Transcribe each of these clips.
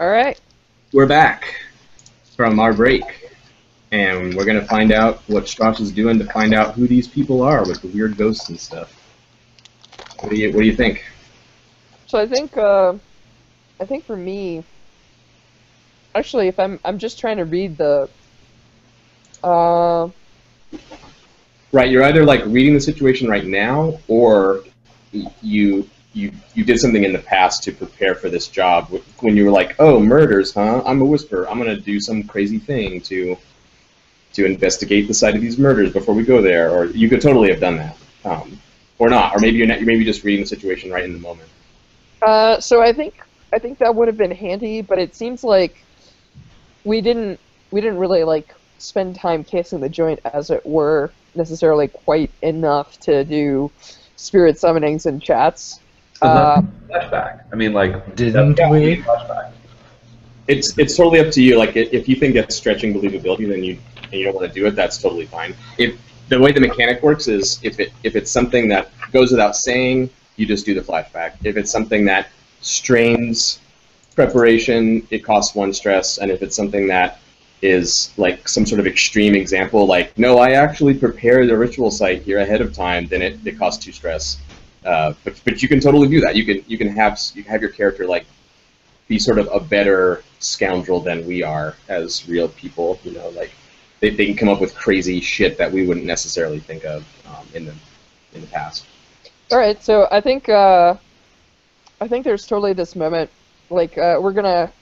Alright. We're back from our break, and we're going to find out what Stras is doing to find out who these people are with the weird ghosts and stuff. What do you think? So I think for me, actually, if I'm just trying to read the... Right, you're either like reading the situation right now, or you did something in the past to prepare for this job when you were like, oh, murders, huh? I'm a whisperer. I'm gonna do some crazy thing to investigate the site of these murders before we go there. Or you could totally have done that, or not. Or maybe you're not. You're maybe just reading the situation right in the moment. So I think that would have been handy, but it seems like we didn't really like spend time casing the joint, as it were, necessarily quite enough to do spirit summonings and chats. Flashback. I mean, like, didn't we? It's totally up to you. Like, if you think that's stretching believability, then you don't want to do it. That's totally fine. If the way the mechanic works is, if it's something that goes without saying, you just do the flashback. If it's something that strains preparation, it costs 1 stress, and if it's something that is like some sort of extreme example, like, no, I actually prepared the ritual site here ahead of time, then it costs 2 stress. But you can totally do that. You can have your character like be sort of a better scoundrel than we are as real people. You know, like they can come up with crazy shit that we wouldn't necessarily think of in the past. All right, so I think there's totally this moment, like we're gonna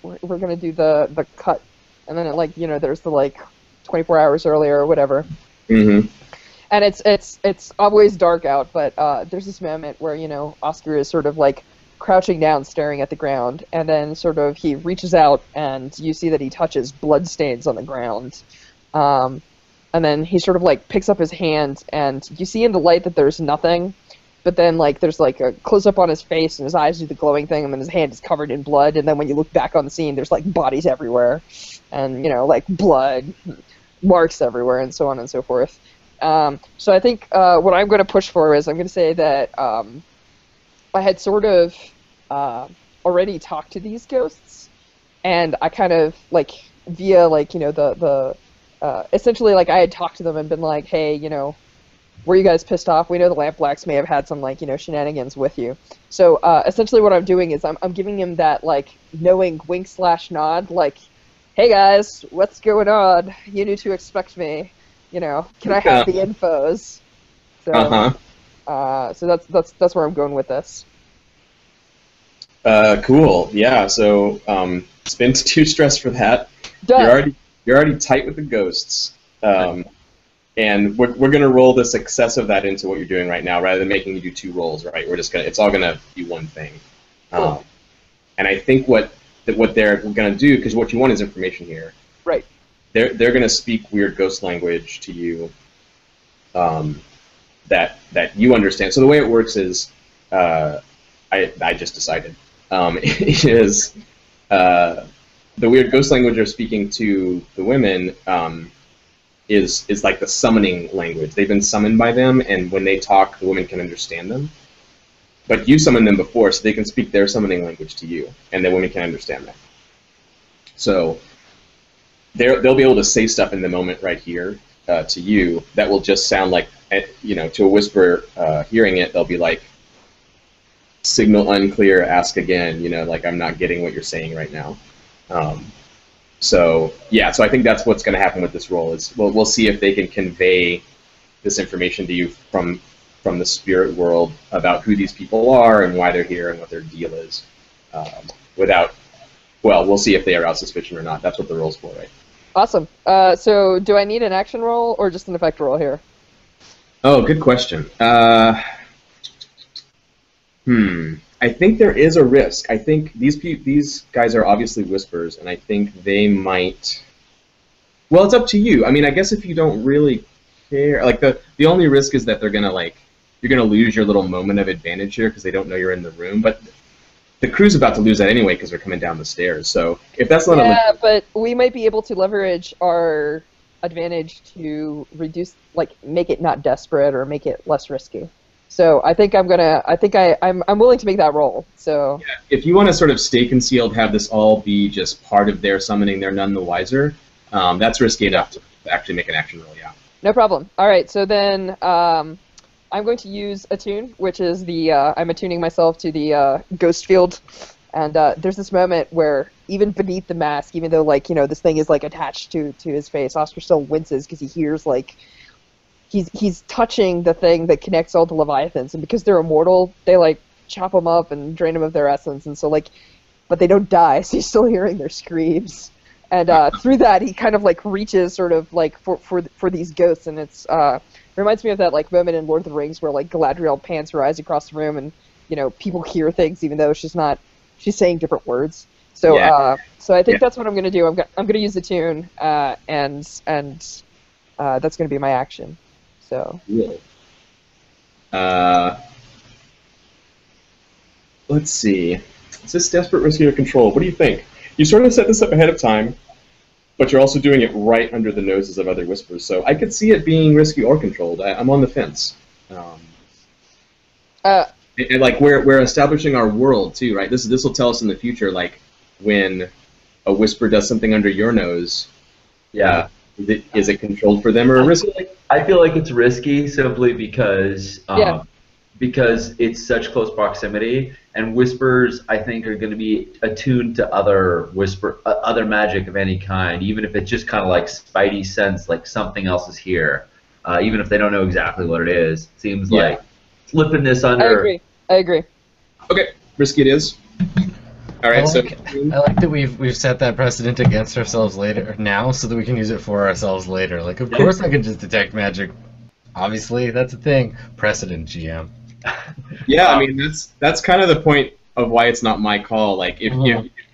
do the cut. And then, it, like, you know, there's the, like, 24 hours earlier or whatever. Mm-hmm. And it's always dark out, but there's this moment where, you know, Oscar is sort of, like, crouching down, staring at the ground. And then sort of he reaches out, and you see that he touches bloodstains on the ground. And then he sort of, like, picks up his hand, and you see in the light that there's nothing. But then, like, there's, like, a close-up on his face, and his eyes do the glowing thing, and then his hand is covered in blood. And then when you look back on the scene, there's, like, bodies everywhere. And, you know, like, blood, marks everywhere, and so on and so forth. So I think what I'm going to push for is I'm going to say that I had sort of already talked to these ghosts, and I kind of, like, via, like, you know, essentially, like, I had talked to them and been like, hey, you know, were you guys pissed off? We know the Lamp Blacks may have had some, like, you know, shenanigans with you. So essentially what I'm doing is I'm giving him that, like, knowing wink/nod, like, hey guys, what's going on? You knew to expect me. You know, can I have the infos? So, so that's where I'm going with this. Cool. Yeah. So spend 2 stress for that. Done. You're already tight with the ghosts, and we're gonna roll the success of that into what you're doing right now, rather than making you do 2 rolls. Right? We're just gonna it's all gonna be one thing. Cool. And I think what they're going to do, because what you want is information here. Right. They're going to speak weird ghost language to you that you understand. So the way it works is, I just decided, is the weird ghost language they're speaking to the women is like the summoning language. They've been summoned by them, and when they talk, the women can understand them. But you summoned them before, so they can speak their summoning language to you, and the women can understand that. So they'll be able to say stuff in the moment right here to you that will just sound like, you know, to a whisperer hearing it, they'll be like, signal unclear, ask again, you know, like, I'm not getting what you're saying right now. So, yeah, so I think that's what's going to happen with this role is we'll see if they can convey this information to you from the spirit world about who these people are and why they're here and what their deal is, without, well, we'll see if they are out suspicion or not. That's what the roll's for, right? Awesome. So do I need an action roll or just an effect roll here? Oh, good question. I think there is a risk. I think these guys are obviously whispers, and I think they might... Well, it's up to you. I mean, I guess if you don't really care... Like, the only risk is that they're going to, like... You're going to lose your little moment of advantage here because they don't know you're in the room. But the crew's about to lose that anyway because they're coming down the stairs. So if that's not... Yeah, but we might be able to leverage our advantage to reduce... Like, make it not desperate or make it less risky. So I think I'm willing to make that roll. So yeah, if you want to sort of stay concealed, have this all be just part of their summoning, they're none the wiser. That's risky enough to actually make an action roll. Yeah. No problem. All right. So then I'm going to use Attune, which is the I'm attuning myself to the ghost field. And there's this moment where even beneath the mask, even though like, you know, this thing is like attached to his face, Oscar still winces because he hears like he's touching the thing that connects all the Leviathans, and because they're immortal, they like chop them up and drain them of their essence, and so like, but they don't die, so he's still hearing their screams. And through that, he kind of like reaches sort of like for these ghosts, and it's reminds me of that like moment in Lord of the Rings where like Galadriel pans her eyes across the room, and you know people hear things even though she's not. She's saying different words, so yeah. So I think that's what I'm gonna do. I'm gonna use Attune, and that's gonna be my action. So. Really? Let's see. Is this desperate, risky, or control? What do you think? You sort of set this up ahead of time, but you're also doing it right under the noses of other whispers. So I could see it being risky or controlled. I'm on the fence. And like we're establishing our world too, right? This will tell us in the future, like when a whisper does something under your nose. Yeah, is it controlled for them or risky? I feel like it's risky simply because because it's such close proximity, and whispers I think are going to be attuned to other other magic of any kind, even if it's just kind of like spidey sense, like something else is here, even if they don't know exactly what it is. It seems like flipping this under. I agree. Okay, risky it is. All right, I like that we've set that precedent against ourselves later now, so that we can use it for ourselves later. Like, of course I can just detect magic. Obviously, that's a thing. Precedent, GM. Yeah, I mean that's kind of the point of why it's not my call. Like, if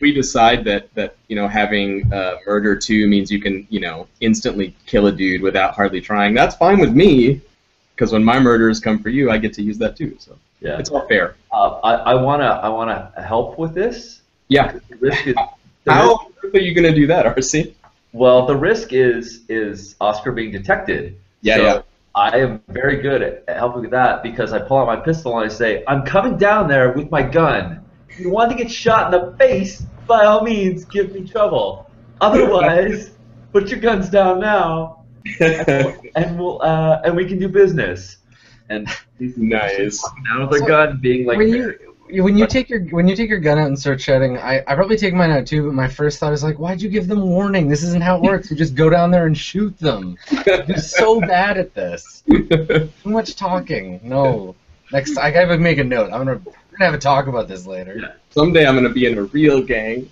we decide that you know having murder 2 means you can instantly kill a dude without hardly trying, that's fine with me. Because when my murders come for you, I get to use that too. So yeah, it's all fair. I wanna help with this. Yeah. The risk is, how are you gonna do that, RC? Well, the risk is Oscar being detected. Yeah. So yeah. I am very good at helping with that because I pull out my pistol and I say, "I'm coming down there with my gun. If you want to get shot in the face, by all means, give me trouble. Otherwise, put your guns down now." and we can do business. And nice. Now with a gun, being like when you take your gun out and start shouting, I probably take mine out too. But my first thought is like, why'd you give them warning? This isn't how it works. You just go down there and shoot them. You're so bad at this. Too much talking. No. Next, I gotta make a note. We're gonna have a talk about this later. Yeah. Someday I'm gonna be in a real gang.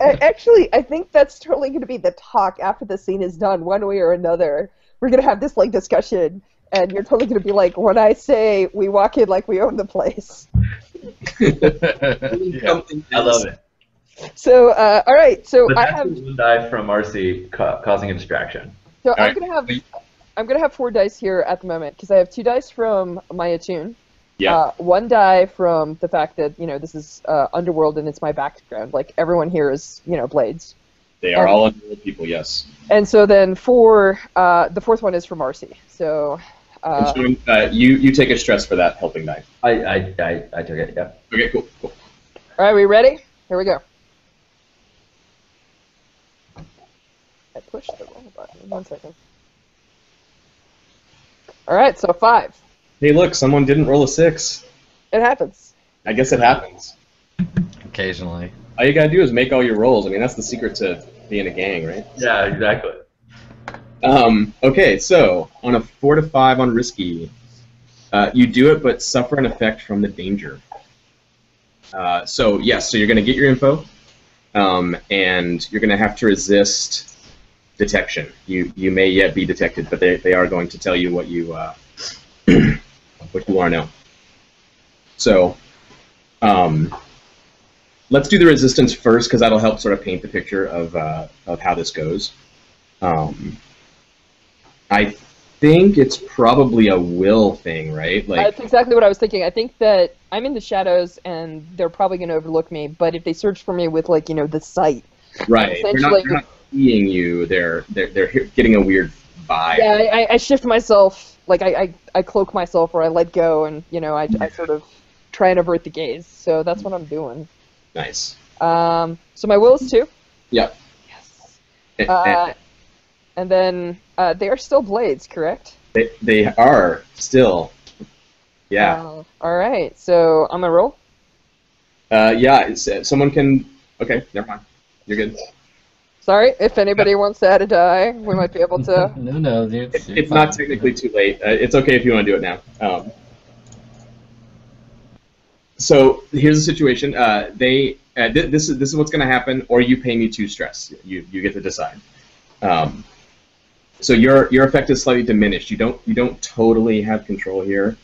Actually, I think that's totally going to be the talk after the scene is done, one way or another. We're going to have this, like, discussion, and you're totally going to be like, when I say we walk in like we own the place. I love it. So, all right, so I have... one die from RC causing a distraction. So I'm going to have 4 dice here at the moment, because I have 2 dice from my Attune. Yeah. 1 die from the fact that this is Underworld and it's my background. Like everyone here is Blades. They are all Underworld people, yes. And so then 4. The 4th one is from Marcy. So. You take a stress for that helping knife. I took it. Yeah. Okay. Cool. All right. We ready? Here we go. I pushed the wrong button. One second. All right. So 5. Hey, look, someone didn't roll a 6. It happens. I guess it happens. Occasionally. All you gotta do is make all your rolls. I mean, that's the secret to being a gang, right? Yeah, exactly. Okay, so on a 4 to 5 on risky, you do it but suffer an effect from the danger. So, yes, so you're gonna get your info, and you're gonna have to resist detection. You may yet be detected, but they are going to tell you what you... what you are now. So, let's do the resistance first, because that'll help sort of paint the picture of how this goes. I think it's probably a will thing, right? Like, that's exactly what I was thinking. I think that I'm in the shadows, and they're probably going to overlook me, but if they search for me with, like, the sight. Right. They're not seeing you. They're getting a weird vibe. Yeah, I shift myself like I cloak myself or I let go, and you know I sort of try and avert the gaze. So that's what I'm doing. Nice. So my will is 2. Yep. Yes. And then they are still blades, correct? They are still. Yeah. All right. So I'm gonna roll. Yeah. It's, someone can. Okay. Never mind. You're good. Sorry, if anybody wants to add a die, we might be able to... No, it's not technically too late. It's okay if you want to do it now. So here's the situation. This is what's going to happen, or you pay me 2 stress. You get to decide. So your effect is slightly diminished. You don't totally have control here.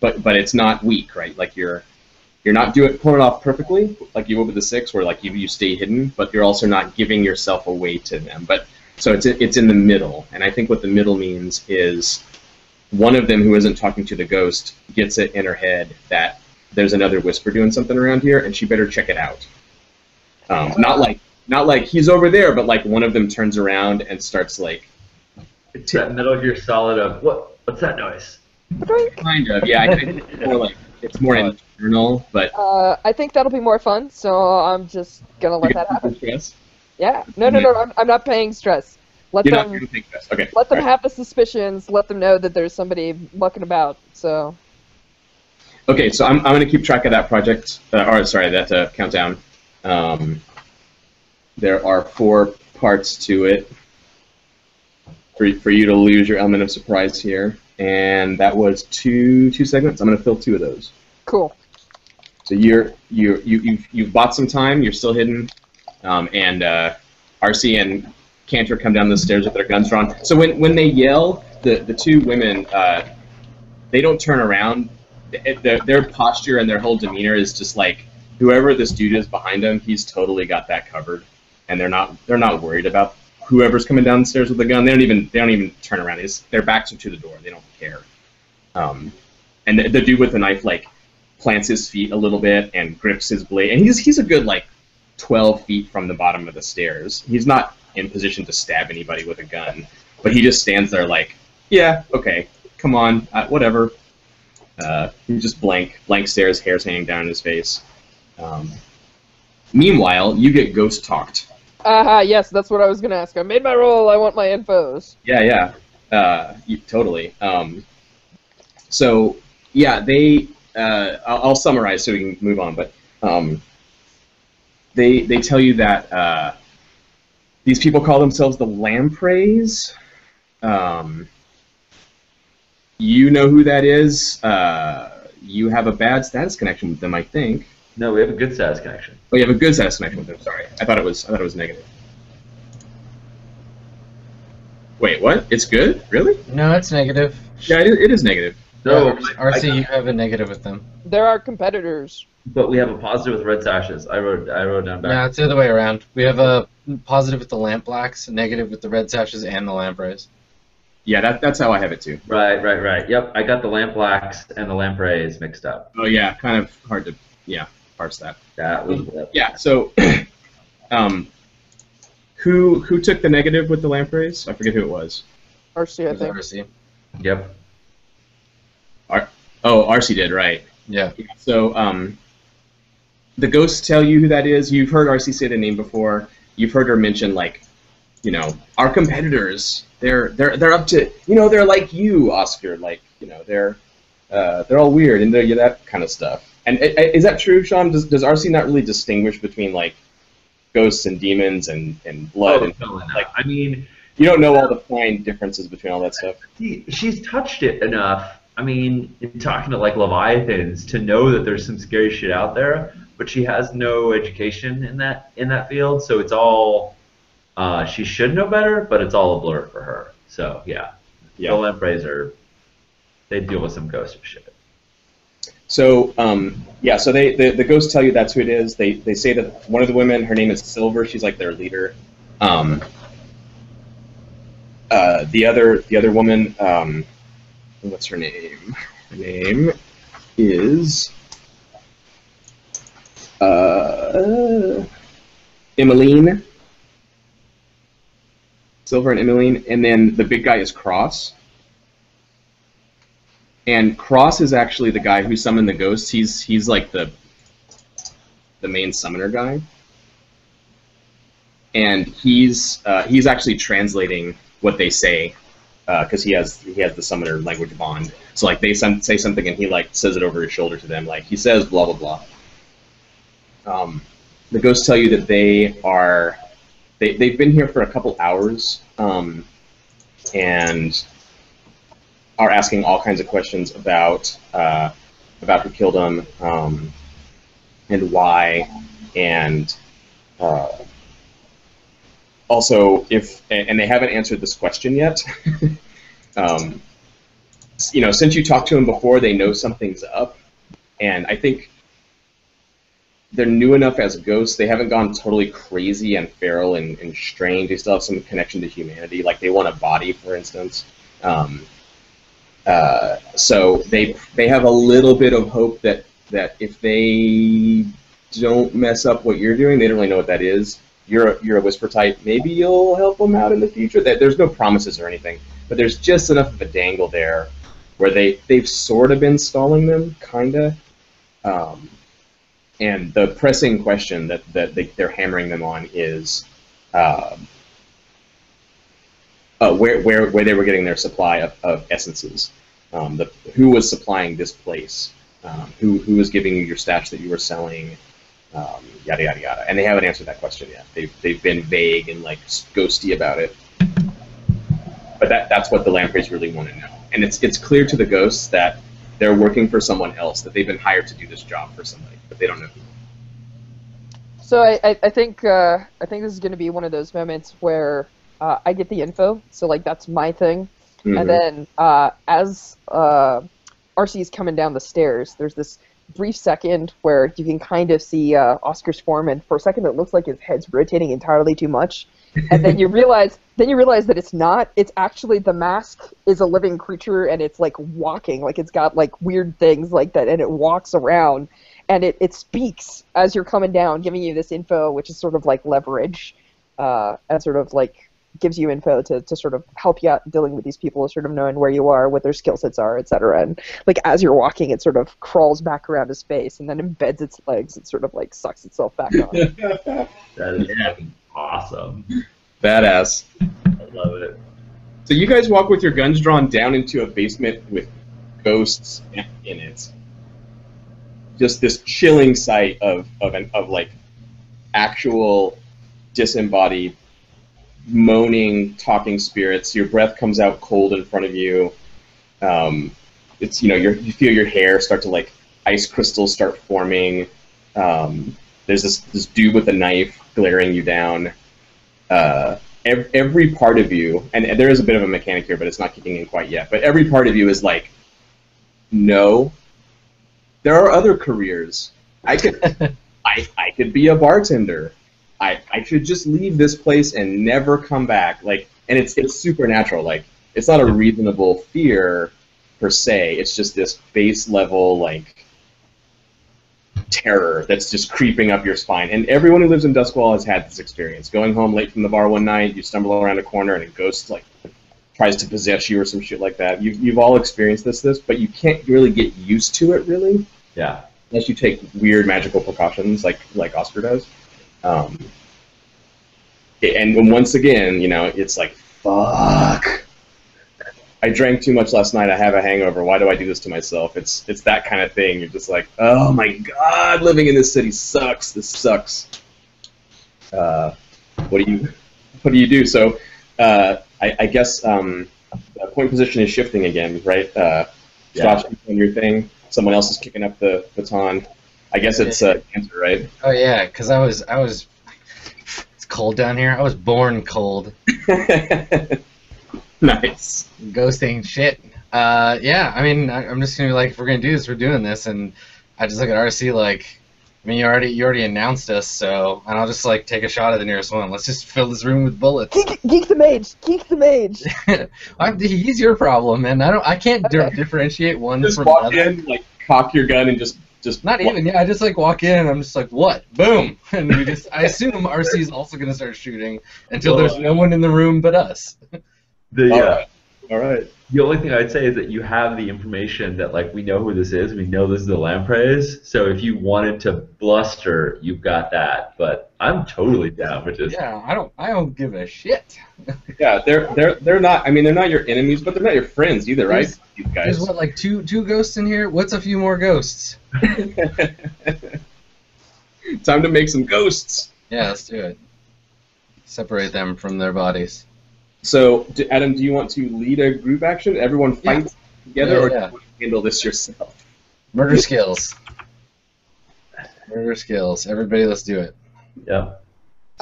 But it's not weak, right? Like you're not pulling it off perfectly, like you would with the 6, where like you stay hidden, but you're also not giving yourself away to them. But so it's in the middle, and I think what the middle means is one of them who isn't talking to the ghost gets it in her head that there's another whisper doing something around here, and she better check it out. Not like he's over there, but like one of them turns around and starts like it's that Metal Gear Solid of what's that noise? Kind of, yeah. I think more like. It's more internal, but... I think that'll be more fun, so I'm just going to let that happen. Stress? Yeah. No, I'm not paying stress. You're not paying stress. Okay. Let them have the suspicions. Let them know that there's somebody mucking about, so... Okay, so I'm going to keep track of that project. That countdown. There are 4 parts to it for you to lose your element of surprise here. And that was two segments. I'm gonna fill 2 of those. Cool. So you've bought some time. You're still hidden, and RC and Cantor come down the stairs with their guns drawn. So when they yell, the 2 women they don't turn around. Their posture and their whole demeanor is just like whoever this dude is behind them, he's totally got that covered, and they're not worried about whoever's coming down the stairs with a gun. They don't even turn around. Their backs are to the door. They don't care. And the dude with the knife like plants his feet a little bit and grips his blade. And he's a good like 12 feet from the bottom of the stairs. He's not in position to stab anybody with a gun, but he just stands there like, yeah, okay, come on, whatever. He just blank stares, hair's hanging down in his face. Meanwhile, you get ghost talked. Yes, that's what I was going to ask. I made my roll, I want my infos. Yeah, totally. So, yeah, they... I'll summarize so we can move on, but they tell you that these people call themselves the Lampreys. You know who that is. You have a bad status connection with them, I think. No, we have a good status connection. Oh, you have a good status connection with them. Sorry, I thought it was negative. Wait, what? It's good? Really? No, it's negative. Yeah, it is negative. No, RC, you have a negative with them. There are competitors. But we have a positive with Red Sashes. I wrote down back. No, it's the other way around. We have a positive with the Lamp Blacks, a negative with the Red Sashes and the Lampreys. Yeah, that's how I have it too. Right. Yep, I got the Lamp Blacks and the Lampreys mixed up. Oh yeah, kind of hard to. Yeah. Parse that. Yeah. So, who took the negative with the Lampreys? I forget who it was. RC, I think. RC. Yep. RC did, right? Yeah. So, the ghosts tell you who that is. You've heard RC say the name before. You've heard her mention like, you know, our competitors. They're up to, you know, they're like you, Oscar. Like, you know, they're all weird and they're that kind of stuff. And is that true, Sean? Does RC not really distinguish between like ghosts and demons and blood? I mean, you don't know all the fine differences between all that stuff. She's touched it enough. I mean, in talking to like Leviathans to know that there's some scary shit out there, but she has no education in that field, so it's all she should know better, but it's all a blur for her. So yeah. The Lampreys they deal with some ghost shit. So, so the ghosts tell you that's who it is. They say that one of the women, her name is Silver. She's like their leader. The other woman, what's her name? Her name is Emmeline. Silver and Emmeline, and then the big guy is Cross. And Cross is actually the guy who summoned the ghosts. He's like the main summoner guy. And he's actually translating what they say, because he has the summoner language bond. So like they say something and he like says it over his shoulder to them, like he says blah blah blah. The ghosts tell you that they've been here for a couple hours, and are asking all kinds of questions about who killed them, and why, and also and they haven't answered this question yet. You know, since you talked to them before, they know something's up, and I think they're new enough as ghosts. They haven't gone totally crazy and feral and strange. They still have some connection to humanity. Like they want a body, for instance. So they have a little bit of hope that if they don't mess up what you're doing, they don't really know what that is. You're a whisper type. Maybe you'll help them out in the future. That there's no promises or anything, but there's just enough of a dangle there where they've sort of been stalling them, kinda. And the pressing question that they're hammering them on is where they were getting their supply of essences. Who was supplying this place? Who was giving you your stash that you were selling? Yada, yada, yada. And they haven't answered that question yet. They've been vague and like ghosty about it. But that's what the Lampreys really want to know. And it's clear to the ghosts that they're working for someone else, that they've been hired to do this job for somebody, but they don't know who. So I think this is going to be one of those moments where I get the info, so like that's my thing, mm-hmm. And then as RC's coming down the stairs, there's this brief second where you can kind of see Oscar's form, and for a second it looks like his head's rotating entirely too much, and then you realize that it's not. It's actually the mask is a living creature, and it's like walking, like it's got like weird things like that, and it walks around, and it speaks as you're coming down, giving you this info, which is sort of like leverage, and sort of like gives you info to sort of help you out dealing with these people, sort of knowing where you are, what their skill sets are, etc. And like as you're walking, it sort of crawls back around his face and then embeds its legs and sort of like sucks itself back on. That is awesome. Badass. I love it. So you guys walk with your guns drawn down into a basement with ghosts in it. Just this chilling sight of like actual disembodied moaning, talking spirits. Your breath comes out cold in front of you. It's, you know, you feel your hair start to like ice crystals start forming. There's this dude with a knife glaring you down. Every part of you, and there is a bit of a mechanic here, but it's not kicking in quite yet. But every part of you is like, no, there are other careers. I could, I could be a bartender. I should just leave this place and never come back. Like, and it's supernatural. Like, it's not a reasonable fear per se. It's just this base level like terror that's just creeping up your spine. And everyone who lives in Duskwall has had this experience. Going home late from the bar one night, you stumble around a corner and a ghost like tries to possess you or some shit like that. You've all experienced this, but you can't really get used to it really. Yeah. Unless you take weird magical precautions like Oscar does. And once again, you know, it's like, fuck, I drank too much last night, I have a hangover, why do I do this to myself? It's that kind of thing. You're just like, oh my god, living in this city sucks, this sucks. What do you do? So, I guess, the point position is shifting again, right? Josh, you're doing your thing, someone else is kicking up the baton. I guess it's cancer, right? Oh yeah, because I was. It's cold down here. I was born cold. Nice. Ghosting shit. Yeah. I mean, I'm just gonna be like, if we're gonna do this, we're doing this, and I just look at RC like, I mean, you already announced us, so, and I'll just like take a shot at the nearest one. Let's just fill this room with bullets. Geek the mage. Geek the mage. He's your problem, man. I can't differentiate one just from the other. Just walk in, like, cock your gun, and just. I just like walk in and I'm just like, what? Boom! And we just, I assume RC's also gonna start shooting until there's no one in the room but us. The All right. The only thing I'd say is that you have the information that, like, we know who this is. We know this is the Lampreys. So if you wanted to bluster, you've got that. But I'm totally down with this. Yeah, I don't give a shit. Yeah, they're not. I mean, they're not your enemies, but they're not your friends either, right? You guys. There's what, like two ghosts in here? What's a few more ghosts? Time to make some ghosts. Yeah, let's do it. Separate them from their bodies. So, Adam, do you want to lead a group action? Everyone fights together, or do you want to handle this yourself? Murder skills. Murder skills. Everybody, let's do it. Yeah.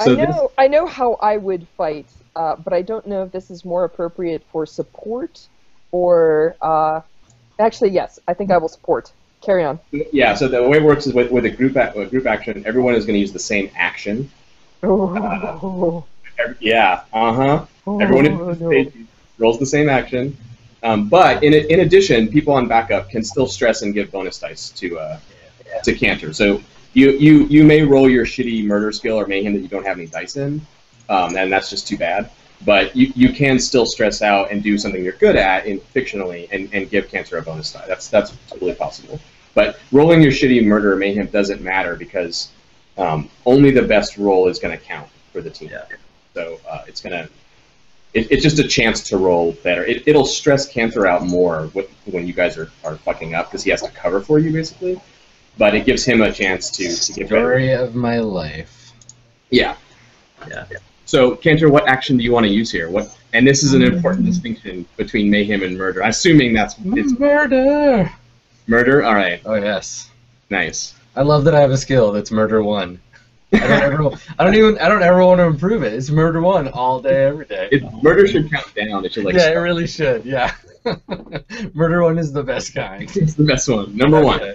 So I know how I would fight, but I don't know if this is more appropriate for support or... actually, yes, I think I will support. Carry on. Yeah, so the way it works is with a group action, everyone is going to use the same action. Oh. Yeah, uh-huh. Oh, everyone rolls the same action. But in addition, people on backup can still stress and give bonus dice to Cantor. So you may roll your shitty murder skill or mayhem that you don't have any dice in, and that's just too bad. But you can still stress out and do something you're good at fictionally and give Cantor a bonus die. That's totally possible. But rolling your shitty murder or mayhem doesn't matter because only the best roll is going to count for the team. Yeah. So it's just a chance to roll better. It'll stress Cantor out more when you guys are fucking up because he has to cover for you basically. But it gives him a chance to get better. Story of my life. Yeah. Yeah. So Cantor, what action do you want to use here? What? And this is an important distinction between mayhem and murder. I'm assuming it's murder. Murder. All right. Oh yes. Nice. I love that I have a skill that's murder 1. I don't ever want to improve it. It's murder 1 all day, every day. Murder should count down. It should stop. It really should. Yeah. Murder 1 is the best kind. It's the best one. Number 1.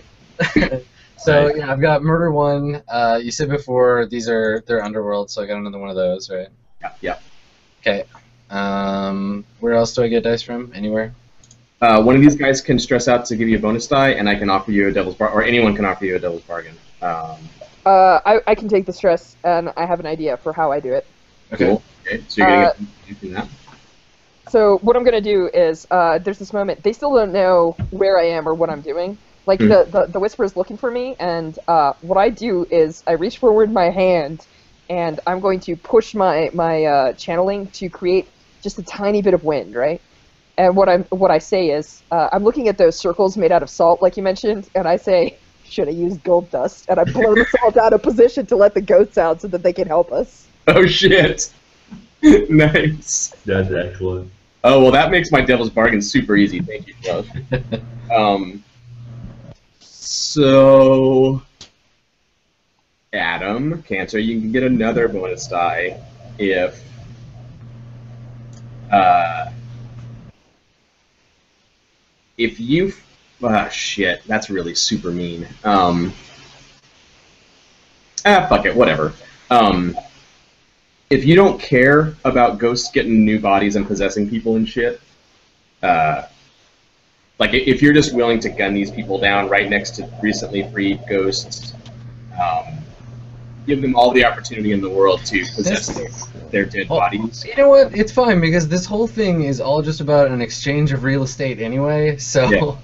So yeah, I've got murder 1. You said before they're underworld, so I got another one of those, right? Yeah. Yeah. Okay. Where else do I get dice from? Anywhere? One of these guys can stress out to give you a bonus die, and I can offer you a devil's bargain, or anyone can offer you a devil's bargain. I can take the stress, and I have an idea for how I do it. Okay. Cool. Okay. So you're gonna do that. So what I'm gonna do is there's this moment they still don't know where I am or what I'm doing. Like the whisper is looking for me, and what I do is I reach forward my hand, and I'm going to push my channeling to create just a tiny bit of wind, right? And what I say is I'm looking at those circles made out of salt, like you mentioned, and I say, should I use gold dust? And I blow the salt out of position to let the goats out so that they can help us. Oh, shit. Nice. That's excellent. Oh, well, that makes my devil's bargain super easy. Thank you, Josh. So, Adam, Cantor, you can get another bonus die if... if you... Ah, shit, that's really super mean. Fuck it, whatever. If you don't care about ghosts getting new bodies and possessing people and shit, like, if you're just willing to gun these people down right next to recently freed ghosts, give them all the opportunity in the world to possess their dead bodies. You know what? It's fine, because this whole thing is all just about an exchange of real estate anyway, so... Yeah.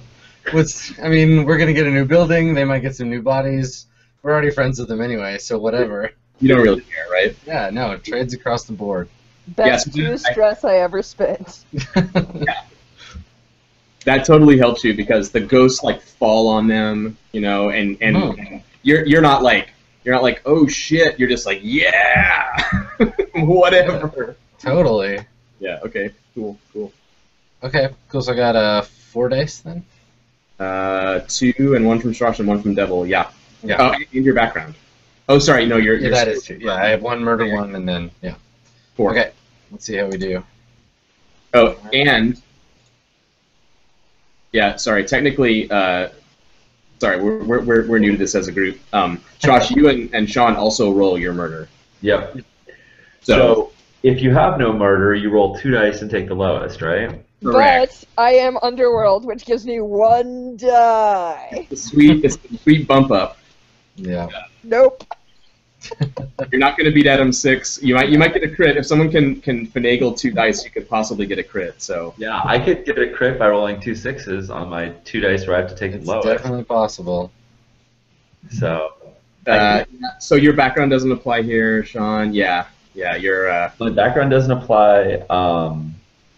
I mean, we're going to get a new building, they might get some new bodies. We're already friends with them anyway, so whatever. You don't really care, right? Yeah, no, it trades across the board. Best stress I ever spent. Yeah. That totally helps you, because the ghosts, like, fall on them, you know, and you're not like, oh shit, you're just like, yeah! Whatever. Yeah, totally. Yeah, okay, cool. Okay, cool, so I got 4 dice then? 2 and 1 from Stras and 1 from Devil. Yeah. Yeah. Oh, in your background. Oh, sorry. No, you're that is true. Yeah, I have 1 murder, 1, and then 4. Okay. Let's see how we do. Oh, and yeah. Sorry. Technically, sorry. We're new to this as a group. Stras, you and Sean also roll your murder. Yep. So if you have no murder, you roll 2 dice and take the lowest, right? Correct. But I am Underworld, which gives me 1 die. It's a sweet bump up. Yeah. Nope. You're not going to beat Adam's 6. You might get a crit. If someone can finagle 2 dice, you could possibly get a crit. So yeah, I could get a crit by rolling 2 6s on my 2 dice where I have to take it low. It's definitely possible. So so your background doesn't apply here, Sean. Yeah, your my background doesn't apply.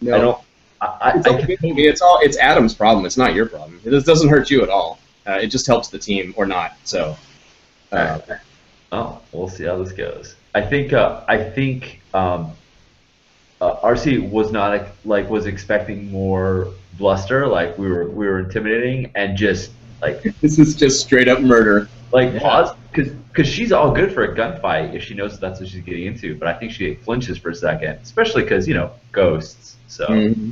No. It's Adam's problem. It's not your problem. It doesn't hurt you at all. It just helps the team or not. So. Oh, we'll see how this goes. I think RC was not was expecting more bluster. Like we were intimidating and just like this is just straight up murder. Like pause because she's all good for a gunfight if she knows that's what she's getting into. But I think she flinches for a second, especially because ghosts. So. Mm-hmm.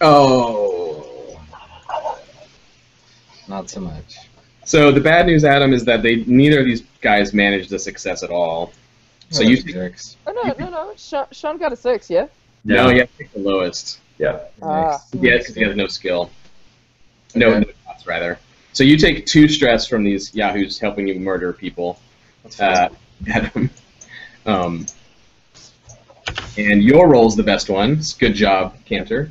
Oh. Not so much. So the bad news, Adam, is that neither of these guys managed the success at all. So you take... Oh, no. Sean got a 6, yeah? No, yeah, the lowest. Yeah. Yeah, because he has no skill. No shots, rather. So you take 2 stress from these yahoos helping you murder people, Adam. And your roll's the best one. Good job, Cantor.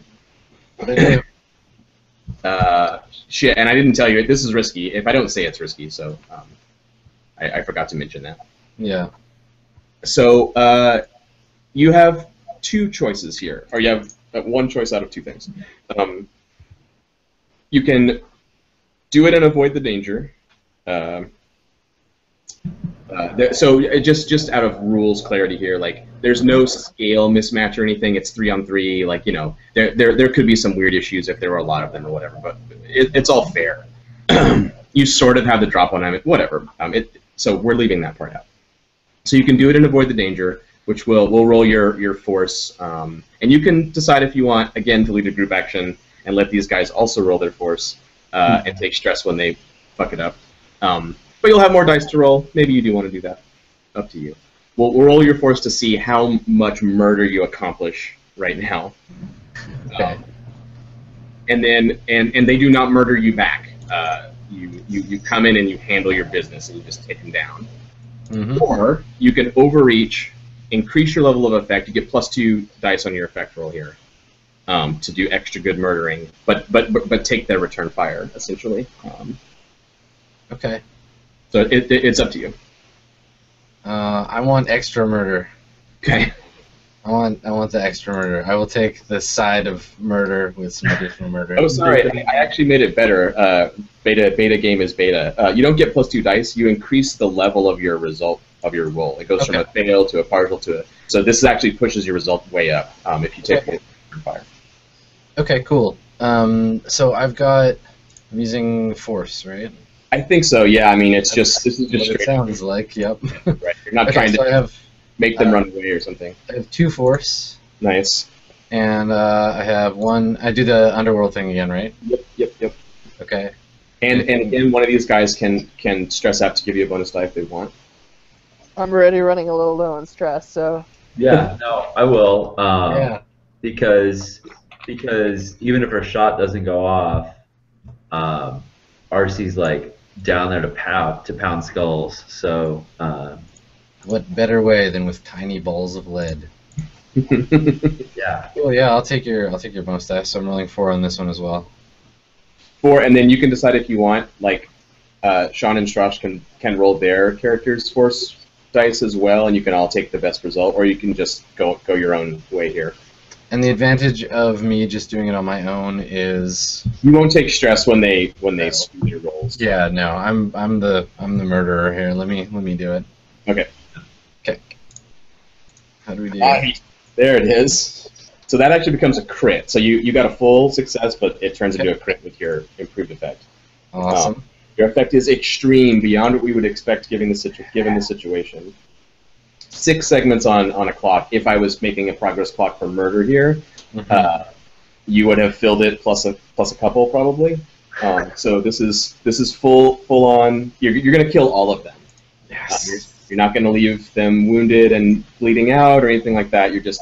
Shit, and I didn't tell you, this is risky. If I don't say it's risky, so I forgot to mention that. Yeah. So you have 2 choices here, or you have 1 choice out of 2 things. You can do it and avoid the danger. So just out of rules clarity here, like there's no scale mismatch or anything. It's 3 on 3. Like there could be some weird issues if there were a lot of them or whatever. But it's all fair. You sort of have the drop on it, whatever. So we're leaving that part out. So you can do it and avoid the danger, which will roll your force, and you can decide if you want again to lead a group action and let these guys also roll their force and take stress when they fuck it up. But you'll have more dice to roll. Maybe you do want to do that. Up to you. We'll roll your force to see how much murder you accomplish right now. Okay. And they do not murder you back. You come in and you handle your business and you just take them down. Mm-hmm. Or you can overreach, increase your level of effect. You get +2 dice on your effect roll here to do extra good murdering, but take their return fire essentially. Okay. So it's up to you. I want extra murder. Okay. I want the extra murder. I will take the side of murder with some additional murder. Oh, sorry. I actually made it better. Beta game is beta. You don't get +2 dice. You increase the level of your result of your roll. It goes from a fail to a partial to a. So this actually pushes your result way up if you take fire. Okay. Cool. So I'm using force, right? I think so. Yeah, I mean, this is just what it sounds like. Yep. Right. You're not trying to make them run away or something. I have 2 force. Nice. And I have 1. I do the underworld thing again, right? Yep. Okay. And again, one of these guys can stress out to give you a bonus die if they want. I'm already running a little low on stress, so. Yeah. No, I will. Yeah. Because even if her shot doesn't go off, RC's like. Down there to pound skulls. So what better way than with tiny balls of lead? Yeah. Well, yeah. I'll take your bonus die. So I'm rolling 4 on this one as well. 4, and then you can decide if you want. Like Sean and Stras can roll their characters' force dice as well, and you can all take the best result, or you can just go your own way here. And the advantage of me just doing it on my own is you won't take stress when they screw your rolls. Yeah, no, I'm the murderer here. Let me do it. Okay. How do we do it? There it is. So that actually becomes a crit. So you got a full success, but it turns into a crit with your improved effect. Awesome. Your effect is extreme, beyond what we would expect given the situation. 6 segments on a clock. If I was making a progress clock for murder here, you would have filled it plus a couple probably. So this is full on. You're gonna kill all of them. Yes. You're not gonna leave them wounded and bleeding out or anything like that. You're just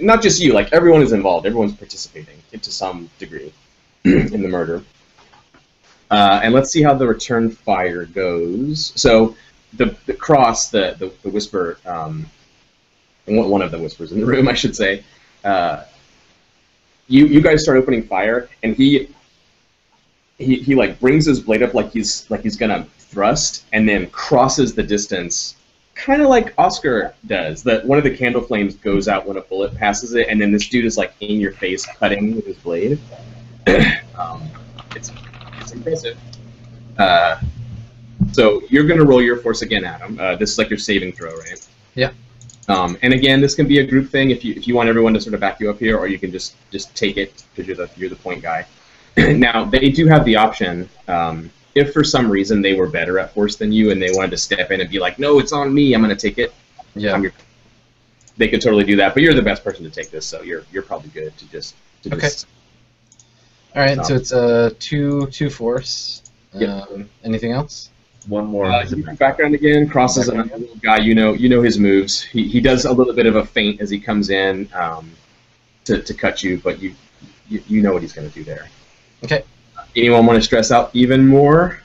not just you. Like everyone is involved. Everyone's participating to some degree in the murder. And let's see how the return fire goes. So the Cross, the Whisper, one of the Whispers in the room, I should say, you guys start opening fire, and he like brings his blade up like he's gonna thrust, and then crosses the distance, kind of like Oscar does. That one of the candle flames goes out when a bullet passes it, and then this dude is like in your face, cutting with his blade. It's impressive. So you're gonna roll your force again, Adam. This is like your saving throw, right? Yeah. And again, this can be a group thing if you want everyone to sort of back you up here, or you can just take it because you're the point guy. Now they do have the option. If for some reason they were better at force than you and they wanted to step in and be like, no, it's on me, I'm gonna take it. Yeah. They could totally do that, but you're the best person to take this, so you're probably good to just. All right, so it's a 2 force. Yep. Anything else? One more. Background again. Crosses another little guy. You know his moves. He does a little bit of a feint as he comes in to cut you, but you know what he's going to do there. Okay. Anyone want to stress out even more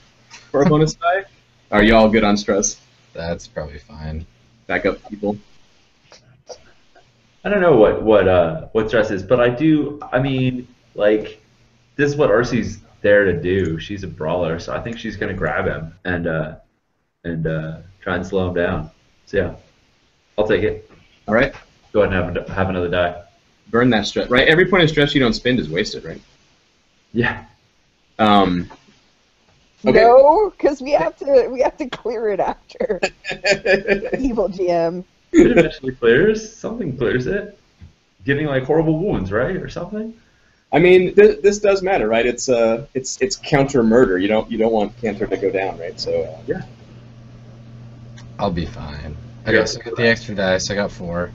for a bonus die? Are you all good on stress? That's probably fine. Back up, people. I don't know what stress is, but I do. I mean, like, this is what Arcee's there to do. She's a brawler, so I think she's gonna grab him and try and slow him down. So yeah, I'll take it. All right, go ahead and have another die. Burn that stress, right? Every point of stress you don't spend is wasted, right? Yeah. Okay. No, because we have to clear it after. Evil GM. It eventually clears. Something clears it. Getting like horrible wounds, right, or something. I mean, this does matter, right? It's counter murder. You don't want cancer to go down, right? So yeah. I'll be fine. I guess I got the extra dice. I got 4.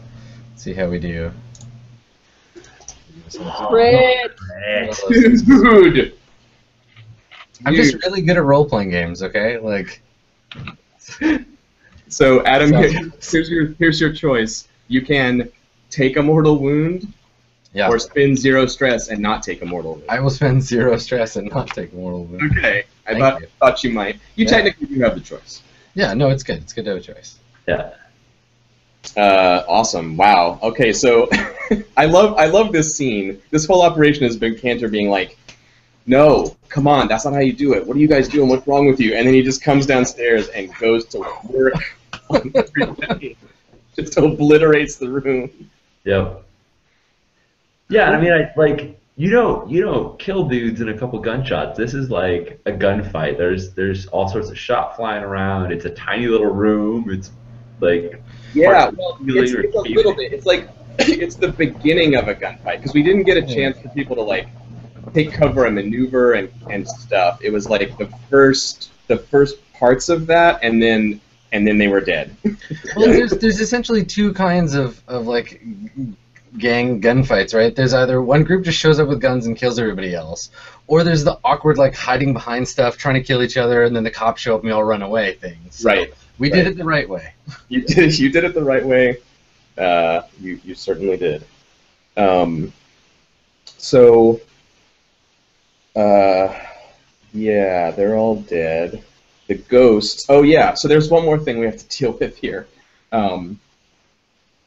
Let's see how we do. Dude. I'm just really good at role playing games. Okay, like. So Adam, here's your choice. You can take a mortal wound. Yeah. Or spend 0 stress and not take a mortal wound. I will spend 0 stress and not take a mortal wound. Okay. I thought you might. You technically do have the choice. Yeah, no, it's good. It's good to have a choice. Yeah. Awesome. Wow. Okay, so I love this scene. This whole operation has been Cantor being like, no, come on, that's not how you do it. What are you guys doing? What's wrong with you? And then he just comes downstairs and goes to work on everybody. Just obliterates the room. Yep. Yeah, I mean, like you don't kill dudes in a couple gunshots. This is like a gunfight. There's all sorts of shot flying around. It's a tiny little room. It's like it's a little bit. It's like it's the beginning of a gunfight because we didn't get a chance for people to like take cover and maneuver and stuff. It was like the first parts of that, and then they were dead. Well, there's essentially two kinds of like gang gunfights, right? There's either one group just shows up with guns and kills everybody else, or there's the awkward like hiding behind stuff, trying to kill each other, and then the cops show up and we all run away things. So right. We did it the right way. You did it the right way. You certainly did. Yeah, they're all dead. The ghosts. Oh yeah. So there's one more thing we have to deal with here.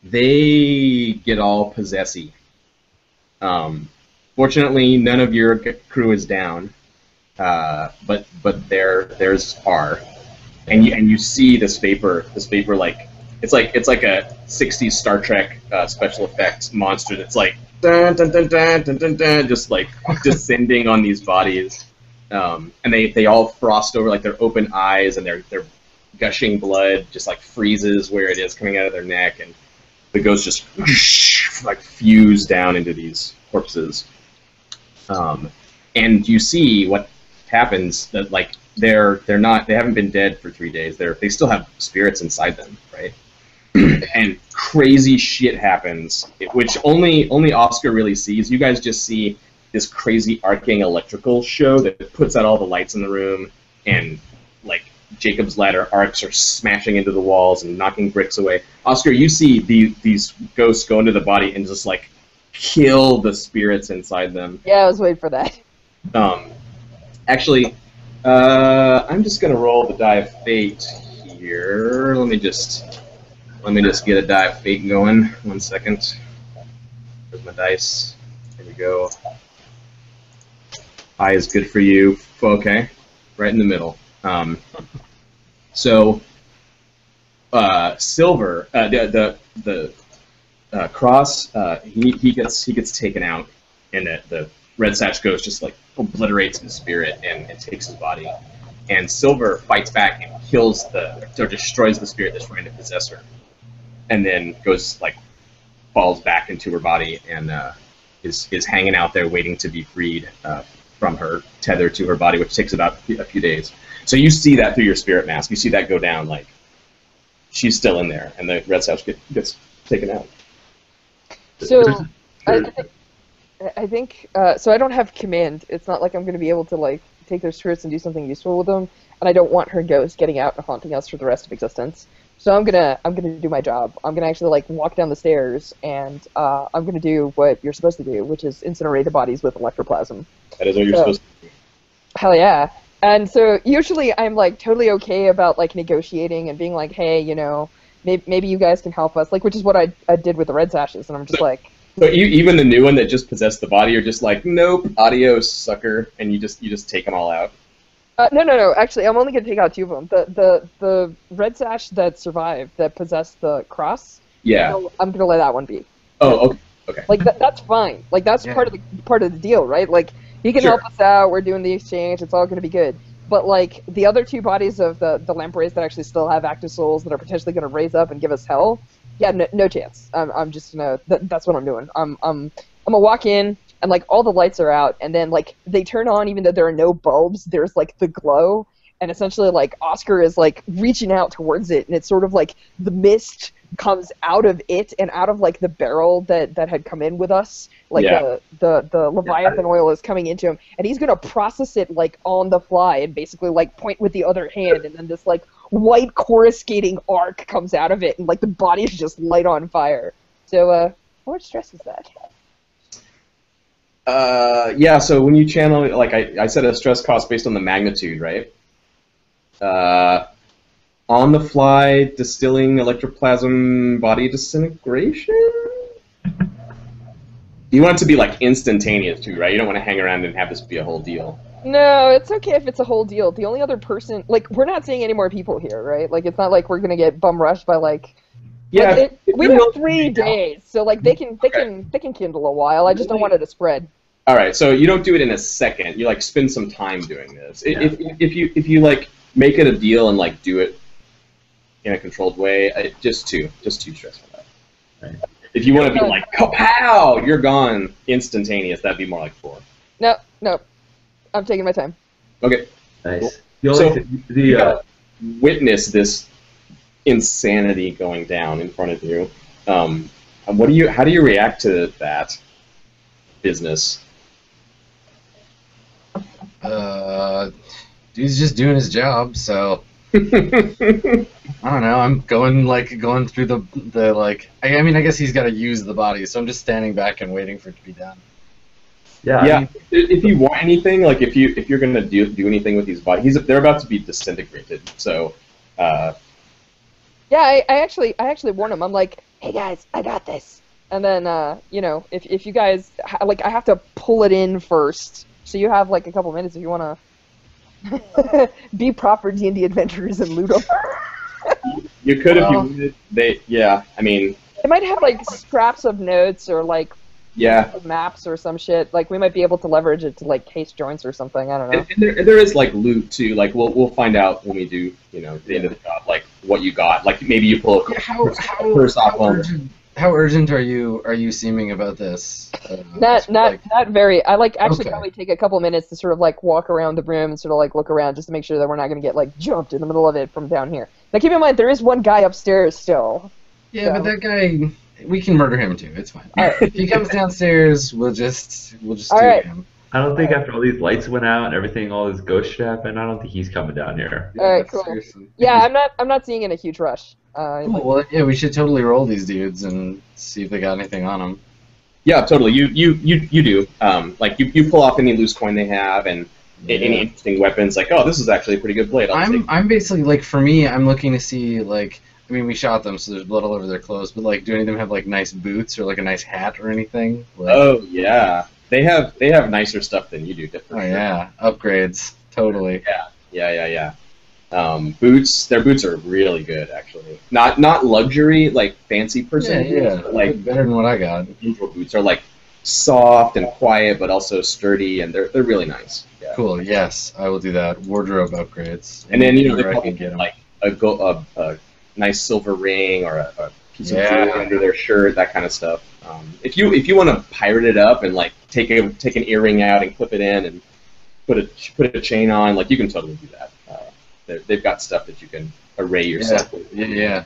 They get all possessy. Fortunately, none of your crew is down, but theirs are, and you see this vapor like it's like a 60s Star Trek special effects monster that's like dun, dun, dun, dun, dun, dun, dun, just like descending on these bodies, and they all frost over like their open eyes, and their gushing blood just like freezes where it is coming out of their neck, and the ghosts just like fuse down into these corpses, and you see what happens. That like they haven't been dead for 3 days. They still have spirits inside them, right? And crazy shit happens, which only Oscar really sees. You guys just see this crazy arcing electrical show that puts out all the lights in the room, and like Jacob's ladder arcs are smashing into the walls and knocking bricks away. Oscar, you see these ghosts go into the body and just like kill the spirits inside them. Yeah, I was waiting for that. Actually, I'm just gonna roll the die of fate here. Let me just get a die of fate going. 1 second. Where's my dice? Here we go. I is good for you. Okay, right in the middle. Silver, the cross. He gets taken out, and the Red Sash Ghost just like obliterates his spirit and takes his body. And Silver fights back and kills or destroys the spirit that's trying to possess her. And then goes like falls back into her body and is hanging out there waiting to be freed from her tether to her body, which takes about a few days. So you see that through your spirit mask. You see that go down like she's still in there, and the Red Sash gets taken out. So I think I don't have command. It's not like I'm going to be able to like take their spirits and do something useful with them, and I don't want her ghost getting out and haunting us for the rest of existence. So I'm gonna do my job. I'm gonna actually like walk down the stairs, and I'm gonna do what you're supposed to do, which is incinerate the bodies with electroplasm. That is what you're supposed to do. Hell yeah! And so usually I'm like totally okay about like negotiating and being like, hey, you know, maybe you guys can help us, like, which is what I did with the Red Sashes, and I'm just like. But even the new one that just possessed the body, you're just like, nope, adios, sucker, and you just take them all out. No. Actually, I'm only gonna take out two of them. The Red Sash that survived, that possessed the cross. Yeah. I'm gonna let that one be. Oh, okay. Okay. Like that's fine. Like that's part of the deal, right? Like he can help us out. We're doing the exchange. It's all gonna be good. But like the other two bodies of the Lampreys that actually still have active souls that are potentially gonna raise up and give us hell. Yeah, no chance. I'm just gonna. That's what I'm doing. I'm gonna walk in, and like all the lights are out, and then like they turn on even though there are no bulbs. There's like the glow, and essentially like Oscar is like reaching out towards it, and it's sort of like the mist comes out of it and out of like the barrel that had come in with us. Like the Leviathan oil is coming into him, and he's gonna process it like on the fly and basically like point with the other hand, and then this like white coruscating arc comes out of it, and like the body is just light on fire. So, how much stress is that? Yeah. So when you channel, like I said, a stress cost based on the magnitude, right? On the fly distilling electroplasm body disintegration. You want it to be like instantaneous too, right? You don't want to hang around and have this be a whole deal. No, it's okay if it's a whole deal. The only other person, like, we're not seeing any more people here, right? Like, it's not like we're gonna get bum rushed by like. Yeah. Like, we have 3 days, so like they can kindle a while. I just don't want it to spread. All right, so you don't do it in a second. You like spend some time doing this. Yeah. If you like make it a deal and like do it in a controlled way, it just too stressful. Right. If you want to be like kapow, you're gone instantaneous. That'd be more like 4. No. I'm taking my time. Okay. Nice. Cool. So you witness this insanity going down in front of you. How do you react to that business? He's just doing his job, so. I don't know. I'm going through the like. I mean, I guess he's got to use the body, so I'm just standing back and waiting for it to be done. Yeah. Yeah. I mean, if you want anything, like if you're gonna do anything with these bodies, they're about to be disintegrated. So. Yeah, I actually warn him. I'm like, hey guys, I got this. And then you know, if you guys like, I have to pull it in first. So you have like a couple minutes if you wanna be proper D&D adventurers and loot them. You could if you wanted. I mean. They might have like scraps of notes or like. Yeah. Maps or some shit. Like we might be able to leverage it to like case joints or something. I don't know. And there is like loot too. Like we'll find out when we do, you know, at the end of the job, like what you got. Like maybe you pull a purse off on. How urgent are you seeming about this? Not very. I like actually probably take a couple minutes to sort of like walk around the room and sort of like look around just to make sure that we're not going to get like jumped in the middle of it from down here. Now keep in mind there is one guy upstairs still. Yeah, so. But that guy. We can murder him too. It's fine. All right. If he comes downstairs, we'll just do him. I don't think after all these lights went out and everything, all this ghost shit happened. I don't think he's coming down here. All right, cool. Seriously. Yeah, I'm not seeing it in a huge rush. We should totally roll these dudes and see if they got anything on them. Yeah, totally. You do. Like you pull off any loose coin they have, and any interesting weapons. Like, oh, this is actually a pretty good blade. I'm basically, like, for me, I'm looking to see, like, I mean, we shot them, so there's blood all over their clothes, but, like, do any of them have, like, nice boots or, like, a nice hat or anything? Like, oh, yeah. They have nicer stuff than you do, definitely. Oh, yeah. Upgrades. Totally. Yeah. Boots. Their boots are really good, actually. Not luxury, like, fancy person. Yeah. But, like, better than what I got. Neutral boots are, like, soft and quiet, but also sturdy, and they're really nice. Yeah. Cool. Yes, I will do that. Wardrobe upgrades. And then, you know, they can get, like, a nice silver ring or a piece of jewelry under their shirt, that kind of stuff. If you want to pirate it up and, like, take an earring out and clip it in and put a chain on, like, you can totally do that. They've got stuff that you can array yourself with. Yeah.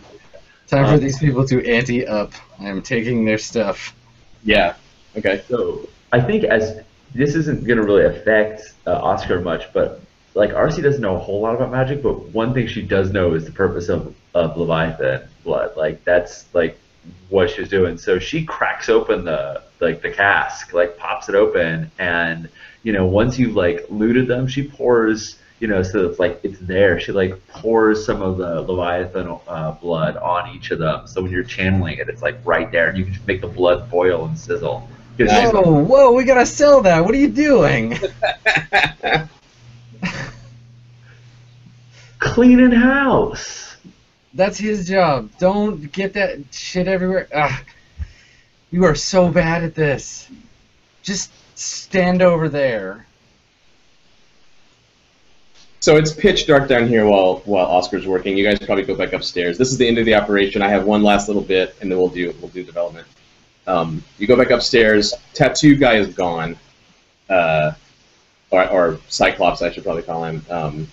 Time for these people to ante up. I am taking their stuff. Yeah. Okay. So I think this isn't going to really affect Oscar much, but, like, RC doesn't know a whole lot about magic, but one thing she does know is the purpose of Leviathan blood. Like, that's, like, what she's doing. So she cracks open the cask, like, pops it open, and, you know, once you've, like, looted them, she pours, you know, so it's like it's there. She, like, pours some of the Leviathan blood on each of them. So when you're channeling it, it's, like, right there, and you can just make the blood boil and sizzle. Oh, whoa, we gotta sell that. What are you doing? Cleaning house. That's his job. Don't get that shit everywhere. Ugh. You are so bad at this. Just stand over there. So it's pitch dark down here while Oscar's working. You guys probably go back upstairs. This is the end of the operation. I have one last little bit, and then we'll do development. You go back upstairs. Tattoo guy is gone, or Cyclops, I should probably call him.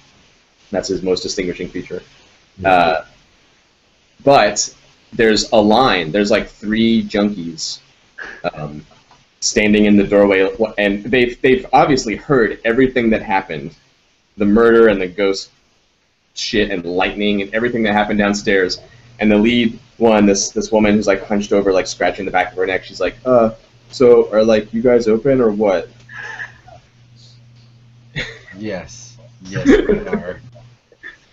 That's his most distinguishing feature. But there's a line. There's, like, 3 junkies standing in the doorway, and they've obviously heard everything that happened, the murder and the ghost shit and lightning and everything that happened downstairs. And the lead one, this woman who's, like, hunched over, like, scratching the back of her neck, she's like, so are, like, you guys open or what? Yes, we are.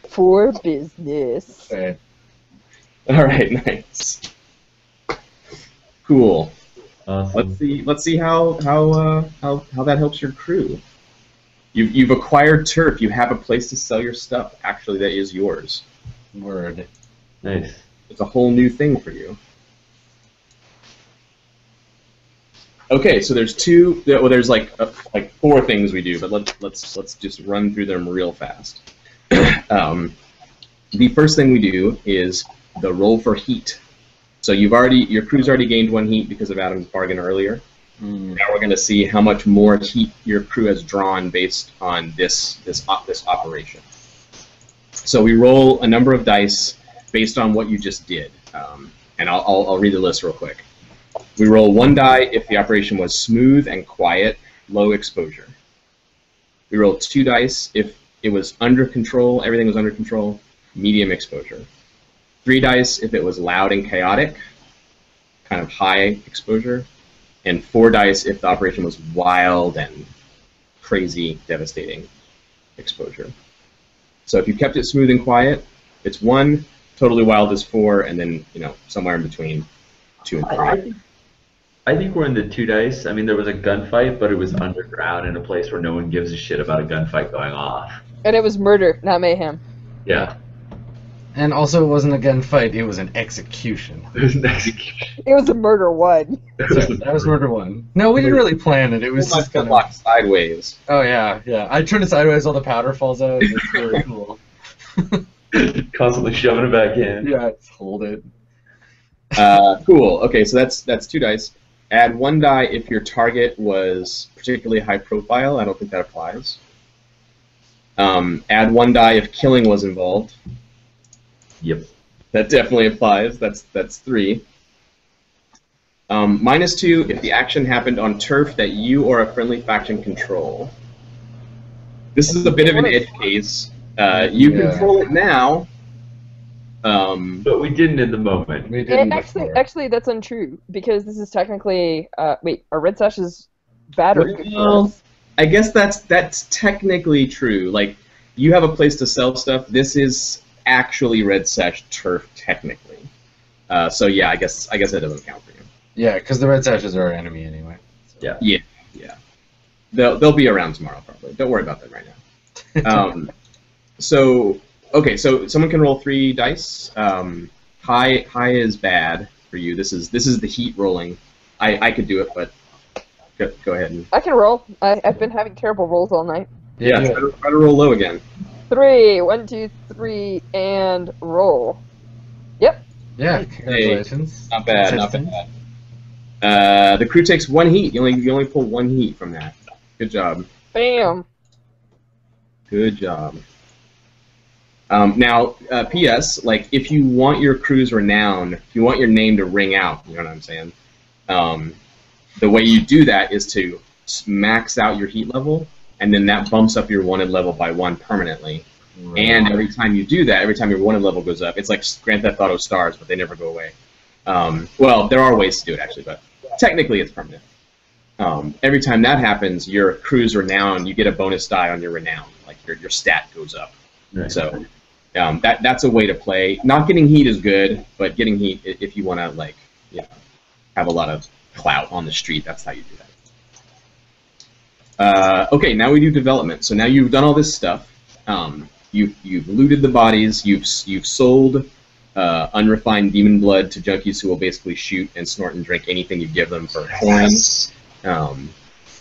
For business. Okay. All right, nice. Cool. Awesome. Let's see how that helps your crew. You've acquired turf. You have a place to sell your stuff. Actually, that is yours. Word. Nice. It's a whole new thing for you. Okay, so there's 2. Well, there's like 4 things we do, but let's just run through them real fast. The first thing we do is the roll for heat. So your crew's already gained 1 heat because of Adam's bargain earlier. Now we're going to see how much more heat your crew has drawn based on this operation. So we roll a number of dice based on what you just did, and I'll read the list real quick. We roll 1 die if the operation was smooth and quiet, low exposure. We roll 2 dice if it was under control, everything was under control, medium exposure. 3 dice if it was loud and chaotic, kind of high exposure. And 4 dice if the operation was wild and crazy, devastating exposure. So if you kept it smooth and quiet, it's 1, totally wild is 4, and then, you know, somewhere in between 2 and 3. I think we're in the 2 dice. I mean, there was a gunfight, but it was underground in a place where no one gives a shit about a gunfight going off. And it was murder, not mayhem. Yeah. And also, it wasn't a gunfight, it was an execution. It was an execution. It was a murder 1. That was murder 1. No, we didn't really plan it. It was just kind of locked sideways. Oh, yeah. I turned it sideways, all the powder falls out. It's really cool. Constantly shoving it back in. Yeah, just hold it. Cool. Okay, so that's 2 dice. Add 1 die if your target was particularly high profile. I don't think that applies. Add 1 die if killing was involved. Yep, that definitely applies. That's 3. -2 if the action happened on turf that you or a friendly faction control. This is a bit of an edge case. You control it now, but we didn't at the moment. We didn't actually, that's untrue because this is technically wait, are Red Sashes battery controls? I guess that's technically true. Like, you have a place to sell stuff. This is actually Red Sash turf, technically. So yeah, I guess that doesn't count for you. Yeah, because the Red Sashes are our enemy anyway. So. Yeah. Yeah. Yeah. They'll be around tomorrow probably. Don't worry about them right now. So okay, so someone can roll 3 dice. High is bad for you. This is the heat rolling. I could do it, but go ahead. And... I can roll. I've been having terrible rolls all night. Yeah, yeah. Try to roll low again. 3, 1, 2, 3, and roll. Yep. Yeah, congratulations. Hey, not bad. The crew takes 1 heat. You only pull 1 heat from that. Good job. Bam. Good job. Now, P.S., like, if you want your crew's renown, if you want your name to ring out, you know what I'm saying, the way you do that is to max out your heat level, and then that bumps up your wanted level by 1 permanently. Right. And every time you do that, every time your wanted level goes up, it's like Grand Theft Auto stars, but they never go away. Well, there are ways to do it, actually, but technically it's permanent. Every time that happens, your crew's renown, you get a bonus die on your renown. Like, your stat goes up. Right. So that's a way to play. Not getting heat is good, but getting heat, if you want to, like, you know, have a lot of clout on the street, that's how you do that. Okay, now we do development. So now you've done all this stuff. You've looted the bodies. You've sold unrefined demon blood to junkies who will basically shoot and snort and drink anything you give them for coins.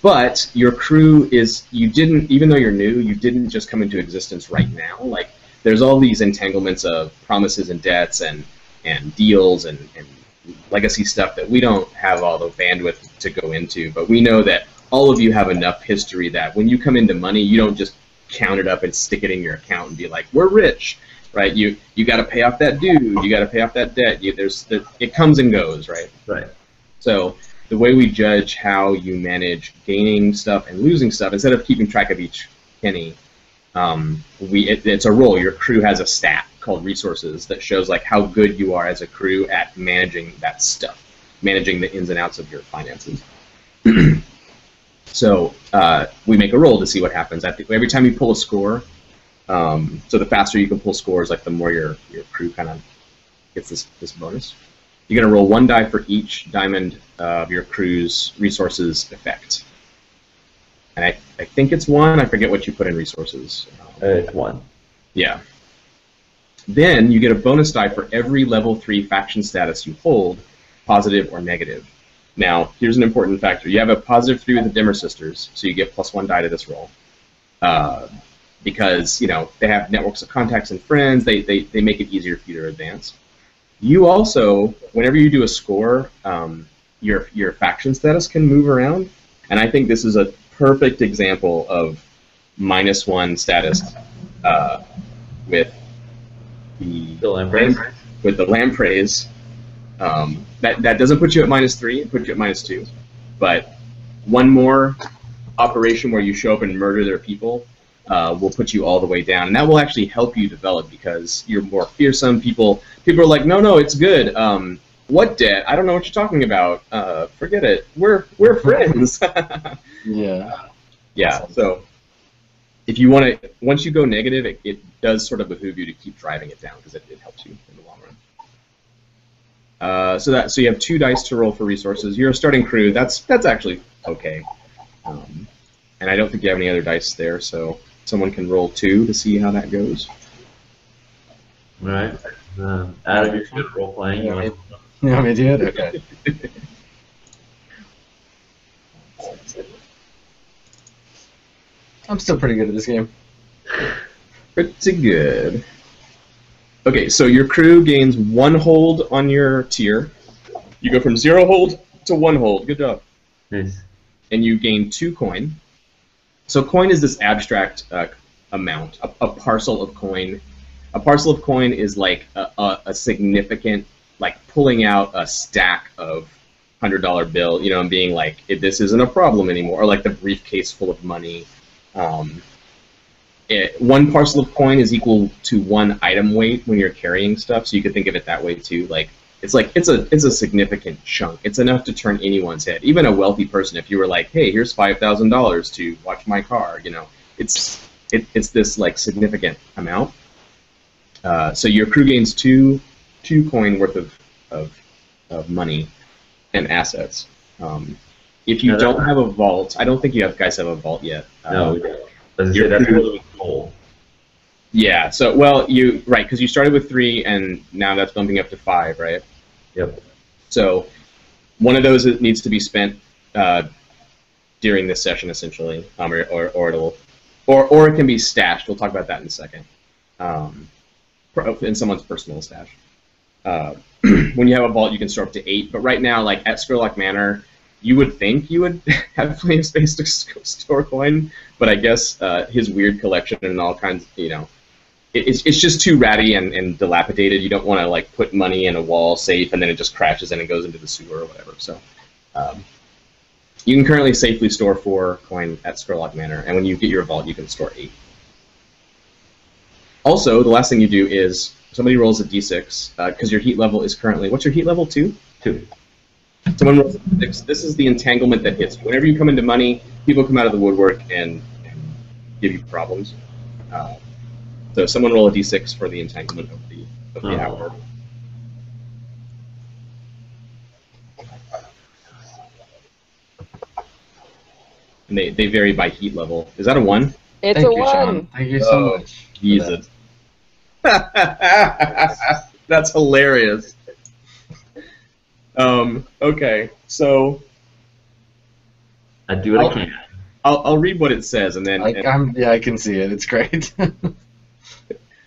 But your crew is, even though you're new, you didn't just come into existence right now. Like, there's all these entanglements of promises and debts and deals and legacy stuff that we don't have all the bandwidth to go into. But we know that all of you have enough history that when you come into money, you don't just count it up and stick it in your account and be like, we're rich, right? You got to pay off that dude. You got to pay off that debt. It comes and goes, right? Right. So... the way we judge how you manage gaining stuff and losing stuff, instead of keeping track of each penny, it's a role. Your crew has a stat called resources that shows like how good you are as a crew at managing that stuff, managing the ins and outs of your finances. So we make a roll to see what happens. Every time you pull a score, so the faster you can pull scores, like the more your crew kind of gets this bonus. You're going to roll 1 die for each diamond of your crew's resources effect. And I think it's 1. I forget what you put in resources. It's 1. Yeah. Then you get a bonus die for every level 3 faction status you hold, positive or negative. Now, here's an important factor. You have a positive 3 with the Dimmer Sisters, so you get +1 die to this roll. Because, you know, they have networks of contacts and friends. They make it easier for you to advance. You also, whenever you do a score, your faction status can move around, and I think this is a perfect example of -1 status with the Lampreys. With the Lampreys, that doesn't put you at -3; it puts you at -2. But one more operation where you show up and murder their people will put you all the way down, and that will actually help you develop because you're more fearsome. People are like, no, it's good. What debt? I don't know what you're talking about. Forget it. We're friends. Yeah. Yeah. So if you want to, once you go negative, it does sort of behoove you to keep driving it down because it helps you in the long run. So you have 2 dice to roll for resources. You're a starting crew. That's actually okay. And I don't think you have any other dice there, so. Someone can roll 2 to see how that goes. All right. Adam, you're good at role playing. Yeah, you want me to do it? Okay. I'm still pretty good at this game. Pretty good. Okay, so your crew gains 1 hold on your tier. You go from 0 hold to 1 hold. Good job. Nice. And you gain 2 coin. So coin is this abstract amount, a parcel of coin. A parcel of coin is like a significant, like pulling out a stack of $100 bill, you know, and being like, this isn't a problem anymore, or like the briefcase full of money. 1 parcel of coin is equal to 1 item weight when you're carrying stuff, so you could think of it that way too. Like It's like it's a significant chunk. It's enough to turn anyone's head, even a wealthy person. If you were like, hey, here's $5,000 to watch my car, you know, it's this like significant amount. So your crew gains two coin worth of money and assets. If you don't have a vault, I don't think you guys have a vault yet. No, we don't. That's really cool. Yeah. So, well, because you started with 3, and now that's bumping up to 5, right? Yep. So, one of those needs to be spent during this session, essentially, or it can be stashed. We'll talk about that in a second. In someone's personal stash. When you have a vault, you can store up to 8. But right now, like at Scurlock Manor, you would think you would have plenty of space to store coin, but I guess his weird collection and all kinds, you know, it's just too ratty and dilapidated. You don't want to like put money in a wall safe and then it just crashes and it goes into the sewer or whatever. So you can currently safely store 4 coin at Scurlock Manor, and when you get your vault, you can store 8. Also, the last thing you do is somebody rolls a d6 because your heat level is currently. What's your heat level? 2. 2. Someone rolls a d6. This is the entanglement that hits you. Whenever you come into money, people come out of the woodwork and give you problems. So someone roll a d6 for the entanglement of the hour. And they vary by heat level. Is that a 1? It's a 1. Sean. Thank you so much. Jesus. That's hilarious. Okay, so I do what I can. I'll read what it says, and then I can see it. It's great.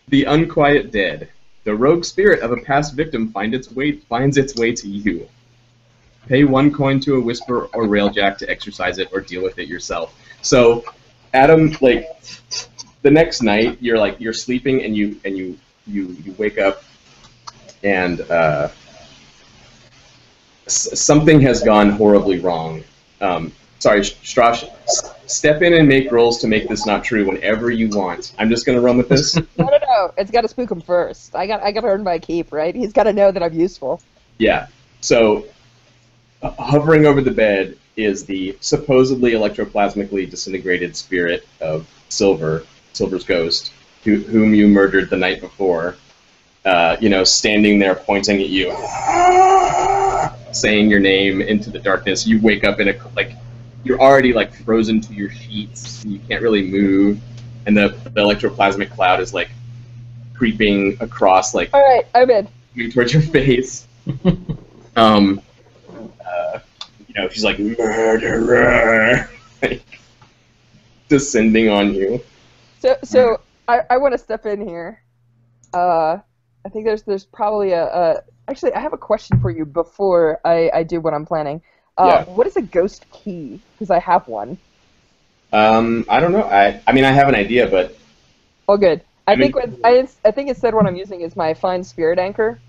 The unquiet dead, the rogue spirit of a past victim finds its way to you. Pay 1 coin to a whisper or railjack to exercise it, or deal with it yourself. So, Adam, like, the next night, you're like, you're sleeping, and you wake up, and something has gone horribly wrong. Sorry, Stras, step in and make rolls to make this not true whenever you want. I'm just gonna run with this. No, it's gotta spook him first. I gotta earn my keep, right? He's gotta know that I'm useful. Yeah. So, hovering over the bed is the supposedly electroplasmically disintegrated spirit of Silver, Silver's ghost, whom you murdered the night before. You know, standing there pointing at you, saying your name into the darkness. You wake up in a, like, you're already like frozen to your sheets. And you can't really move, and the electroplasmic cloud is like creeping across, like, all right, I'm in, towards your face. You know, she's like, murderer, like, descending on you. So I want to step in here. I think there's probably a actually, I have a question for you before I do what I'm planning. Yeah. What is a ghost key? Because I have one. I don't know. I mean, I have an idea, but... Oh, good. I think it said what I'm using is my fine spirit anchor.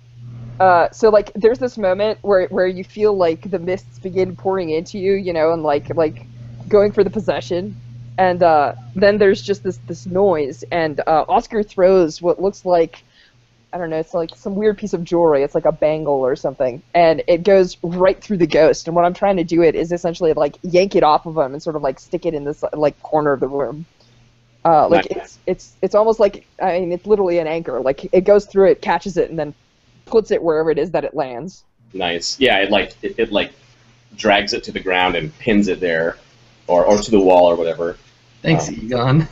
So, like, there's this moment where you feel, like, the mists begin pouring into you, you know, and, like going for the possession. And then there's just this noise, and Oscar throws what looks like... I don't know, it's like some weird piece of jewelry. It's like a bangle or something. And it goes right through the ghost. And what I'm trying to do it is essentially like yank it off of him and sort of like stick it in this like corner of the room. Like it's almost like, I mean, it's literally an anchor. Like it goes through it, catches it, and then puts it wherever it is that it lands. Nice. Yeah, it like drags it to the ground and pins it there or to the wall or whatever. Thanks, Egon.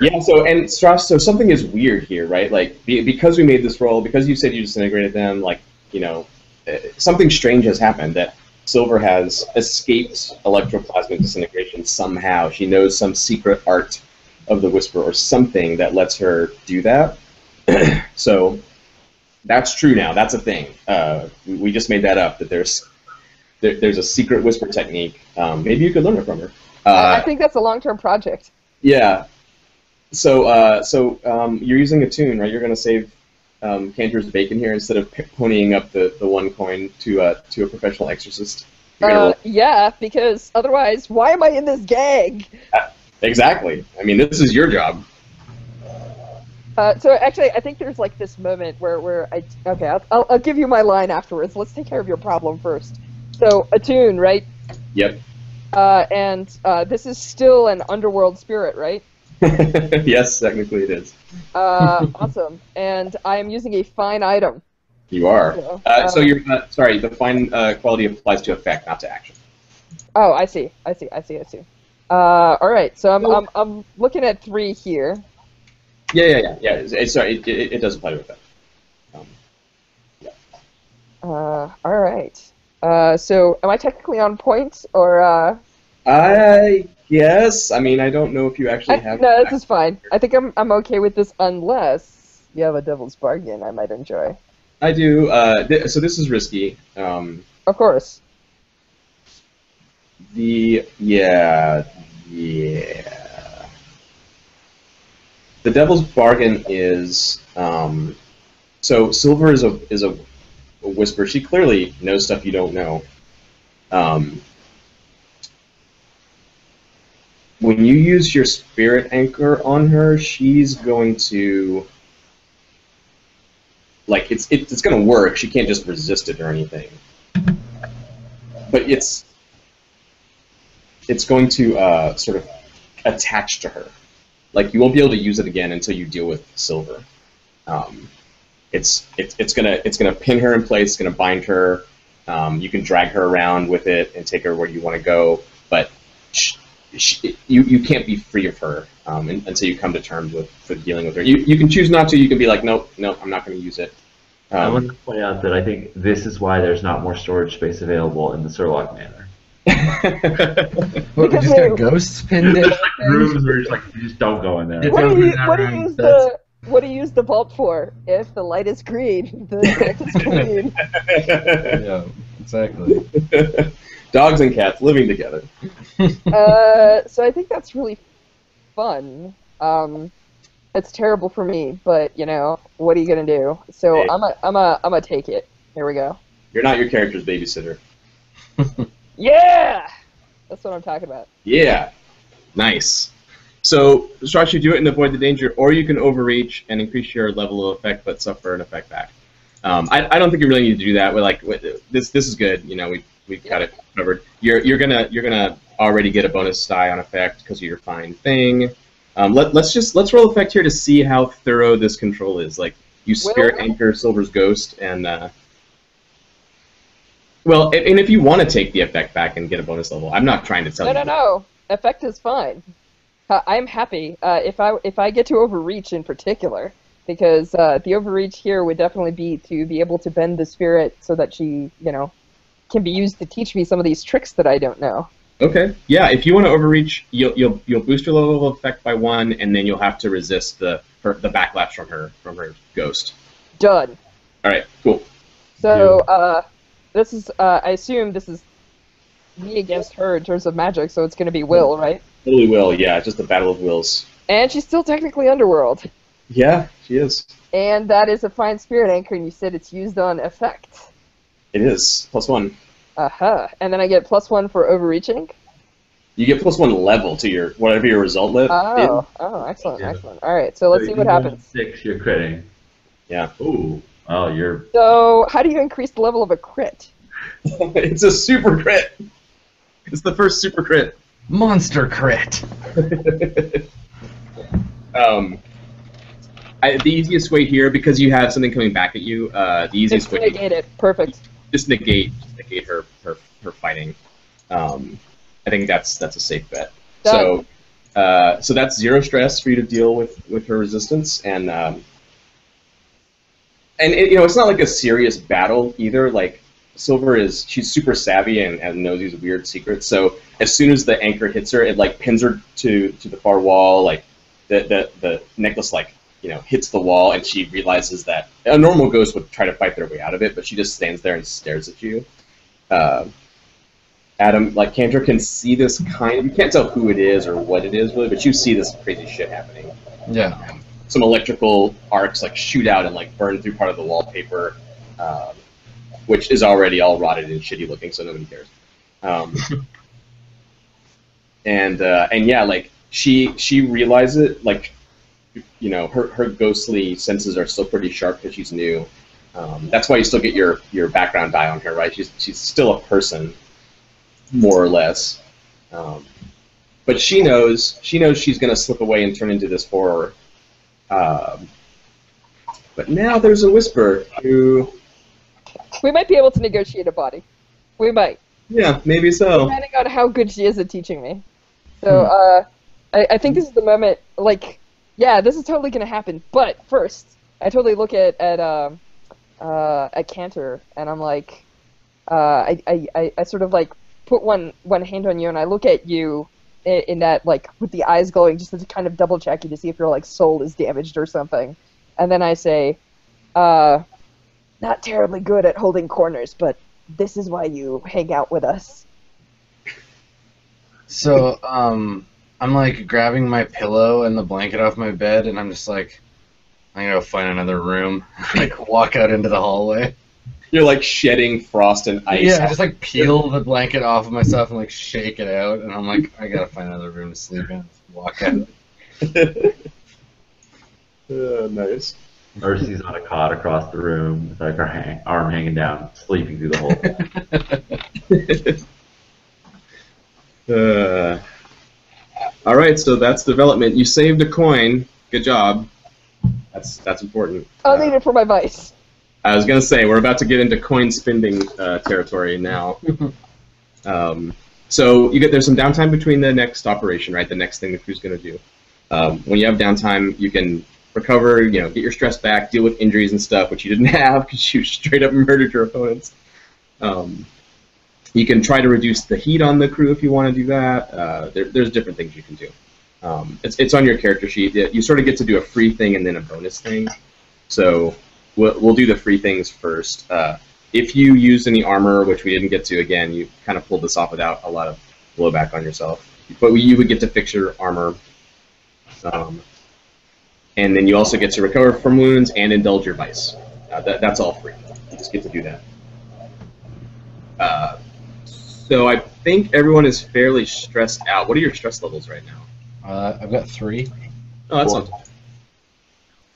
Yeah, so, and Stras, so something is weird here, right? Like, because we made this roll, because you said you disintegrated them, like, you know, something strange has happened, that Silver has escaped electroplasmic disintegration somehow. She knows some secret art of the whisper or something that lets her do that. So, that's true now. That's a thing. We just made that up, that there's a secret whisper technique. Maybe you could learn it from her. I think that's a long-term project. Yeah. So, you're using Attune, right? You're going to save Cantor's Bacon here instead of ponying up the 1 coin to a professional exorcist. Yeah, because otherwise, why am I in this gang? Exactly. I mean, this is your job. So actually, I think there's like this moment where I, okay, I'll give you my line afterwards. Let's take care of your problem first. So Attune, right? Yep. And this is still an underworld spirit, right? Yes, technically it is. Awesome. And I am using a fine item. You are. So you're sorry. The fine quality applies to effect, not to action. Oh, I see. I see. All right. So I'm looking at 3 here. Yeah. It does apply to effect. Yeah. All right. So am I technically on point or? I guess. I mean, I don't know if you actually have. No, this is fine. Here. I think I'm okay with this unless you have a devil's bargain I might enjoy. I do. So this is risky. Of course. Yeah. The devil's bargain is so Silver is a whisper. She clearly knows stuff you don't know. When you use your spirit anchor on her, she's going to like it's going to work. She can't just resist it or anything. But it's going to sort of attach to her. Like you won't be able to use it again until you deal with Silver. It's gonna pin her in place. It's gonna bind her. You can drag her around with it and take her where you want to go, but you can't be free of her until you come to terms with dealing with her. You can choose not to. You can be like, nope, I'm not going to use it. I want to point out that I think this is why there's not more storage space available in the Scurlock Manor. What, we just got ghosts pinned in? There's like rooms where you just don't go in there. What do you use the vault for? If the light is green, the light is green. Yeah, exactly. Dogs and cats living together. So I think that's really fun. It's terrible for me, but you know, what are you gonna do? So hey. I'm a take it. Here we go. You're not your character's babysitter. Yeah, that's what I'm talking about. Yeah, nice. So try to do it and avoid the danger, or you can overreach and increase your level of effect, but suffer an effect back. I don't think you really need to do that. We're like, this is good. You know, we've got it covered. You're gonna already get a bonus die on effect because of your fine thing. Let's roll effect here to see how thorough this control is. Like you spirit anchor Silver's ghost and and if you want to take the effect back and get a bonus level, I'm not trying to tell you. No. Effect is fine. I'm happy if I get to overreach in particular. Because the overreach here would definitely be to be able to bend the spirit so that she, you know, can be used to teach me some of these tricks that I don't know. Okay. Yeah. If you want to overreach, you'll boost your level of effect by 1, and then you'll have to resist the backlash from her ghost. Done. All right. Cool. So this is I assume this is me against her in terms of magic, so it's going to be will, right? Totally will. Yeah. Just a battle of wills. And she's still technically underworld. Yeah, she is. And that is a fine spirit anchor, and you said it's used on effect. It is. +1. Uh-huh. And then I get +1 for overreaching? You get +1 level to your whatever your result level. Oh, excellent, yeah. Excellent. All right, so let's see what happens. 6, you're critting. Yeah. Ooh. Oh, you're... So how do you increase the level of a crit? It's a super crit. It's the first super crit. Monster crit. The easiest way here, because you have something coming back at you, the easiest way... Just negate it. Perfect. Just negate her fighting. I think that's a safe bet. Done. So, so that's 0 stress for you to deal with her resistance, and it, you know, it's not like a serious battle either. Like Silver is, she's super savvy and knows these weird secrets. So as soon as the anchor hits her, it like pins her to the far wall. Like the necklace like, you know, hits the wall, and she realizes that a normal ghost would try to fight their way out of it, but she just stands there and stares at you. Adam, like, Kantor can see this kind of... You can't tell who it is or what it is, really, but you see this crazy shit happening. Yeah. Some electrical arcs, like, shoot out and, like, burn through part of the wallpaper, which is already all rotted and shitty-looking, so nobody cares. And yeah, like, she realizes, like... you know, her ghostly senses are still pretty sharp because she's new. That's why you still get your background die on her, right? She's still a person, more or less. But she knows she's going to slip away and turn into this horror. But now there's a whisper who... We might be able to negotiate a body. We might. Yeah, maybe so. Depending on how good she is at teaching me. So, I think this is the moment, like, yeah, this is totally going to happen. But first, I totally look at Cantor, and I'm like, I sort of, like, put one hand on you, and I look at you in that, like, with the eyes glowing, just to kind of double-check you to see if your, like, soul is damaged or something. And then I say, not terribly good at holding corners, but this is why you hang out with us. So, I'm, like, grabbing my pillow and the blanket off my bed, and I'm just like, I'm gonna go find another room. Like, walk out into the hallway. You're, like, shedding frost and ice. Yeah, I just, like, peel the blanket off of myself and, like, shake it out, and I'm like, I gotta find another room to sleep in. Walk out. Nice. Mercy's on a cot across the room with, like, her arm hanging down, sleeping through the whole thing. Alright, so that's development. You saved a coin. Good job. That's important. I'll need it for my vice. I was going to say, we're about to get into coin spending territory now. So there's some downtime between the next operation, right? The next thing the crew's going to do. When you have downtime, you can recover, you know, get your stress back, deal with injuries and stuff, which you didn't have because you straight up murdered your opponents. You can try to reduce the heat on the crew if you want to do that. There's different things you can do. It's on your character sheet. You sort of get to do a free thing and then a bonus thing. So we'll do the free things first. If you used any armor, which we didn't get to again, you kind of pulled this off without a lot of blowback on yourself. But you would get to fix your armor. And then you also get to recover from wounds and indulge your vice. That's all free. You just get to do that. So I think everyone is fairly stressed out. What are your stress levels right now? I've got 3. Oh, that's not bad.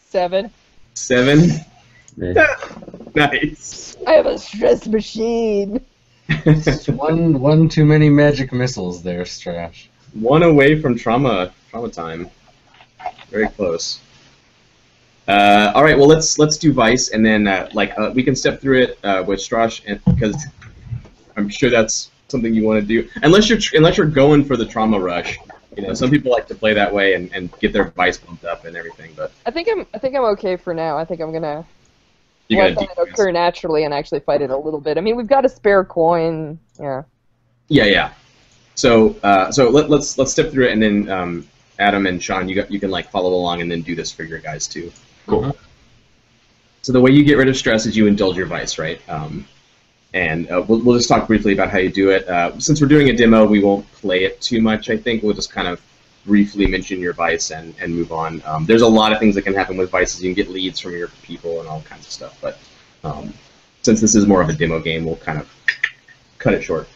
7. 7? Nice. I have a stress machine. Just one too many magic missiles there, Strash. One away from trauma time. Very close. All right, well let's do vice, and then we can step through it with Strash, and because I'm sure that's something you want to do, unless you're going for the trauma rush. You know, some people like to play that way and get their vice bumped up and everything, but I think I'm okay for now. I think I'm gonna let that occur naturally and actually fight it a little bit. I mean, we've got a spare coin, yeah. Yeah. So let's step through it, and then Adam and Sean, you can like follow along and then do this for your guys too. Cool. Mm-hmm. So the way you get rid of stress is you indulge your vice, right? And we'll just talk briefly about how you do it. Since we're doing a demo, we won't play it too much, I think. We'll just kind of briefly mention your vice and move on. There's a lot of things that can happen with vices. You can get leads from your people and all kinds of stuff. But since this is more of a demo game, we'll kind of cut it short.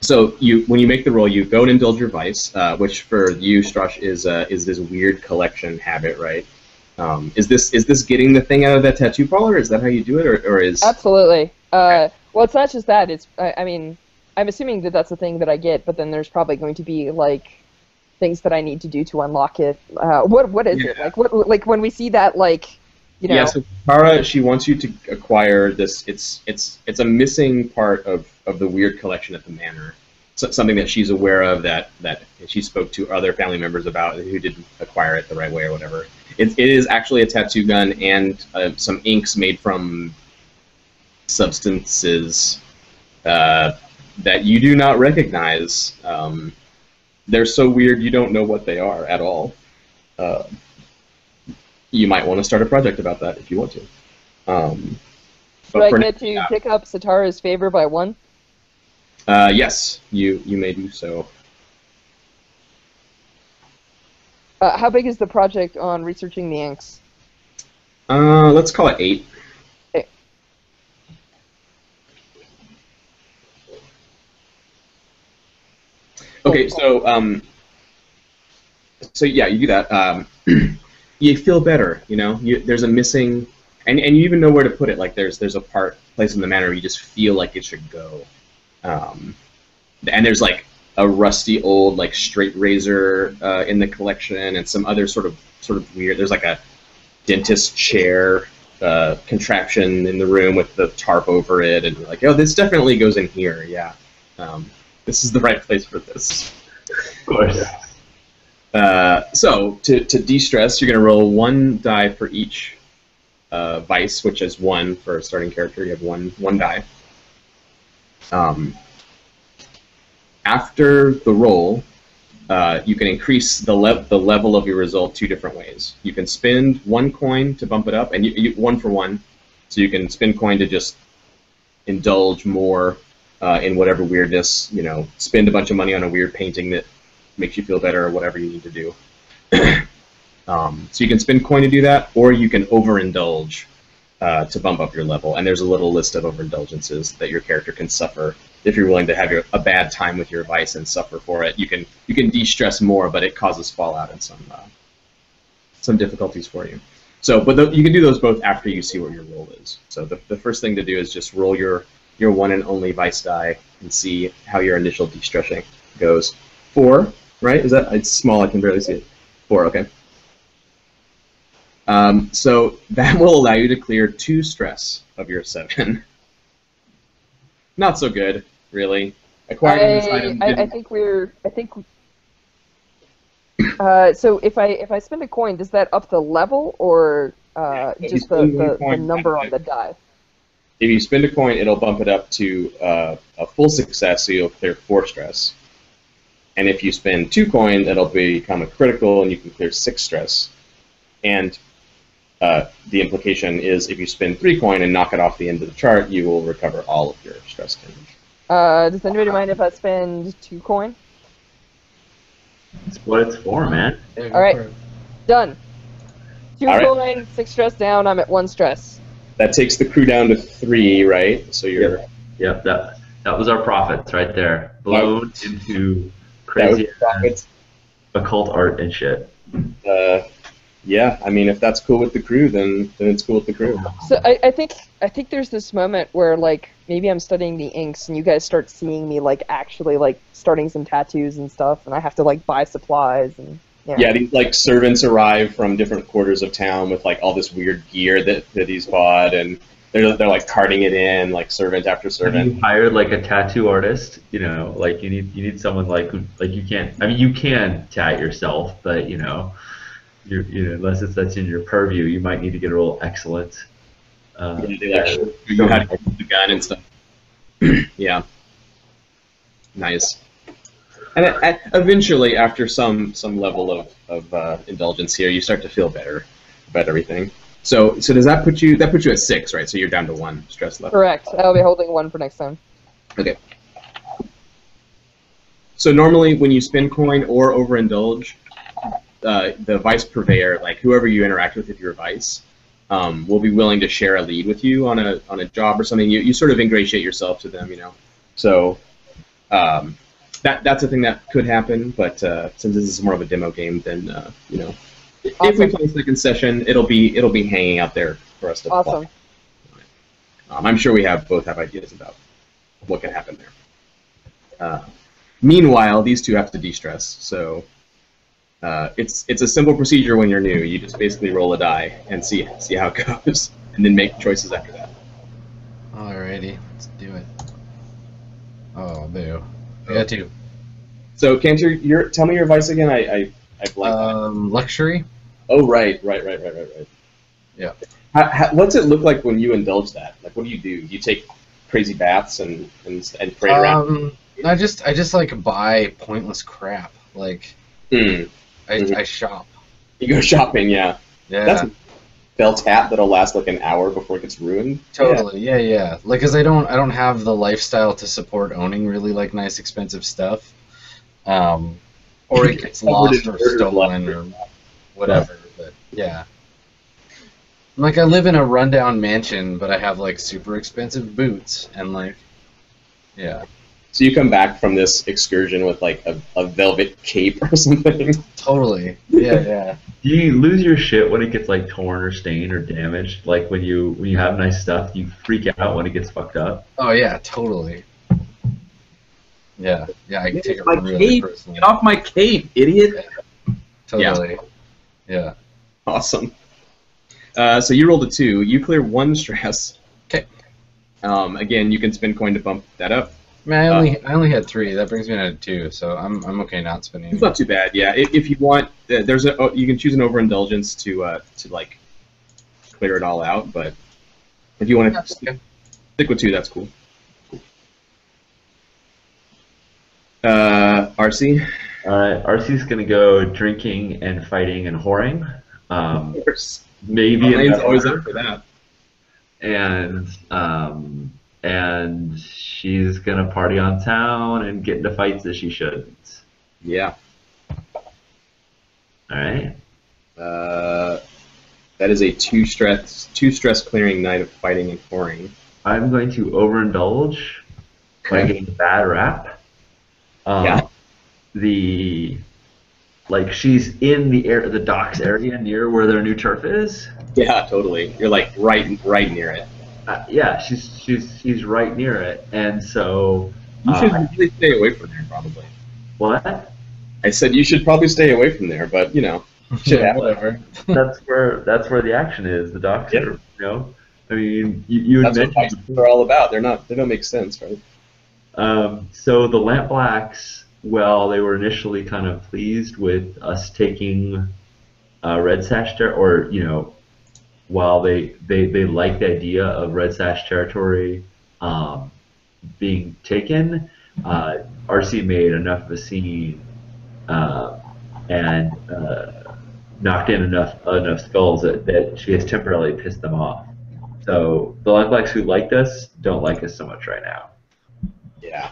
So when you make the roll, you go and indulge your vice, which for you, Strash, is this weird collection habit, right? Is this getting the thing out of that tattoo parlor? Is that how you do it, or is... Absolutely. Well, it's not just that. It's I mean, I'm assuming that that's the thing that I get, but then there's probably going to be like things that I need to do to unlock it. What is it like? What like when we see that like, you know? Yeah. So Kara, she wants you to acquire this. It's a missing part of the weird collection at the manor. So, something that she's aware of that she spoke to other family members about who didn't acquire it the right way or whatever. It is actually a tattoo gun and some inks made from substances that you do not recognize. They're so weird you don't know what they are at all. You might want to start a project about that if you want to. Should I get to pick up Satara's favor by 1? Yes, you may do so. How big is the project on researching the inks? Let's call it 8. Okay. Okay, so So yeah, you do that. You feel better, you know. There's a missing, and you even know where to put it. Like there's a place in the manor where you just feel like it should go. And there's like a rusty old like straight razor in the collection, and some other sort of weird. There's like a dentist chair contraption in the room with the tarp over it, and you're like, oh, this definitely goes in here. Yeah, this is the right place for this. Of course. So to de-stress, you're gonna roll one die for each vice, which is one for a starting character. You have one die. After the roll, you can increase the level of your result two different ways. You can spend one coin to bump it up, and you one for one, so you can spend coin to just indulge more in whatever weirdness, you know. Spend a bunch of money on a weird painting that makes you feel better, or whatever you need to do. So you can spend coin to do that, or you can overindulge to bump up your level. And there's a little list of overindulgences that your character can suffer if you're willing to have a bad time with your vice and suffer for it. You can de-stress more, but it causes fallout and some difficulties for you. So, but you can do those both after you see what your roll is. So the first thing to do is just roll your one and only vice die and see how your initial de-stressing goes. 4. Right? Is that? It's small. I can barely see it. 4. Okay. So that will allow you to clear 2 stress of your 7. Not so good, really. Acquiring this item. I think we're. I think. So if I spend a coin, does that up the level or yeah, just the number on the die? If you spend a coin, it'll bump it up to a full success, so you'll clear 4 stress. And if you spend 2 coin, that'll become a critical, and you can clear 6 stress. And the implication is, if you spend 3 coin and knock it off the end of the chart, you will recover all of your stress damage. Does anybody mind if I spend 2 coin? That's what it's for, man. All right, done. 2 coin, 6 stress down. I'm at 1 stress. That takes the crew down to 3, right? So you're. Yep. Yep. That was our profits right there, blown into. Crazy occult art and shit. Yeah, I mean, if that's cool with the crew, then it's cool with the crew. So I think there's this moment where like maybe I'm studying the inks and you guys start seeing me like actually like starting some tattoos and stuff, and I have to like buy supplies and you know. Yeah, these like servants arrive from different quarters of town with like all this weird gear that he's bought, and they're like carting it in, like servant after servant. If you hired like a tattoo artist, you know, like you need someone like who, like you can't. I mean, you can tat yourself, but you know, you know, unless that's in your purview, you might need to get a real excellent. Yeah, actually, you know how to use the gun and stuff. Yeah. Nice. And eventually, after some level of indulgence here, you start to feel better about everything. So does that put you at 6, right? So you're down to 1 stress level. Correct. I'll be holding 1 for next time. Okay. So normally when you spend coin or overindulge, the vice purveyor, like whoever you interact with your vice, will be willing to share a lead with you on a job or something. You sort of ingratiate yourself to them, you know. So that's a thing that could happen, but since this is more of a demo game, then you know. If we play a second session, it'll be hanging out there for us to play. Awesome. I'm sure we both have ideas about what can happen there. Meanwhile, these two have to de-stress. So it's a simple procedure when you're new. You just basically roll a die and see how it goes, and then make choices after that. Alrighty, let's do it. Oh, boo. I got 2. So, Cantor, tell me your advice again. Luxury. Oh, right. Yeah. What's it look like when you indulge that? Like, what do you do? Do you take crazy baths and pray around? I just like buy pointless crap. Like, I shop. You go shopping, yeah. Yeah. That's a felt hat that'll last like an hour before it gets ruined. Totally, yeah. Like, 'cause I don't have the lifestyle to support owning really like nice expensive stuff. Or it gets lost or stolen or whatever, but yeah. Like, I live in a rundown mansion, but I have, like, super expensive boots, and, like, yeah. So you come back from this excursion with like a velvet cape or something. Totally. Yeah, yeah. You lose your shit when it gets like torn or stained or damaged. Like when you have nice stuff, you freak out when it gets fucked up. Oh yeah, totally. Yeah, yeah. I can take it really personally. Get off my cape, idiot. Yeah. Totally. Yeah. Yeah. Awesome. So you rolled a 2. You clear 1 stress. Okay. Again, you can spend coin to bump that up. Man, I only had 3. That brings me down to 2, so I'm okay not spending. It's not too bad, yeah. If you want, there's a you can choose an overindulgence to like clear it all out. But if you want to stick with 2, that's cool. RC. RC's gonna go drinking and fighting and whoring. Of course. Maybe. Elaine's always up for that. And she's gonna party on town and get into fights that she shouldn't. Yeah. Alright. That is a 2 stress clearing night of fighting and whoring. I'm going to overindulge by getting a bad rap. Yeah. Like she's in the docks area near where their new turf is. Yeah, totally. You're like right near it. Yeah, she's right near it, and so you should really stay away from there, probably. What? I said you should probably stay away from there, but you know, yeah, whatever. that's where the action is. The docks, are, you know. I mean, you that's what they're all about. They don't make sense, right? So the Lamp Blacks, well, they were initially kind of pleased with us taking Red Sash or you know. While they like the idea of Red Sash territory being taken, RC made enough of a scene and knocked in enough skulls that she has temporarily pissed them off. So the Lamp Blacks who liked us don't like us so much right now. Yeah.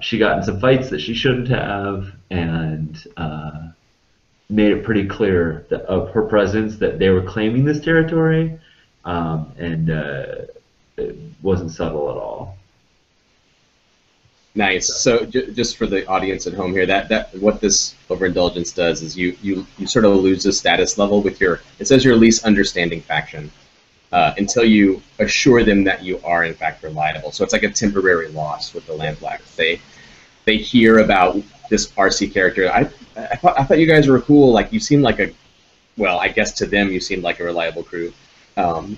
She got in some fights that she shouldn't have, and made it pretty clear that, of her presence, that they were claiming this territory, and it wasn't subtle at all. Nice. So just for the audience at home here, that what this overindulgence does is you sort of lose the status level with your, it says your least understanding faction, until you assure them that you are in fact reliable. So it's like a temporary loss with the Lamp Blacks. They hear about this RC character. I thought you guys were cool. Like you seemed like a, well, I guess to them you seemed like a reliable crew. And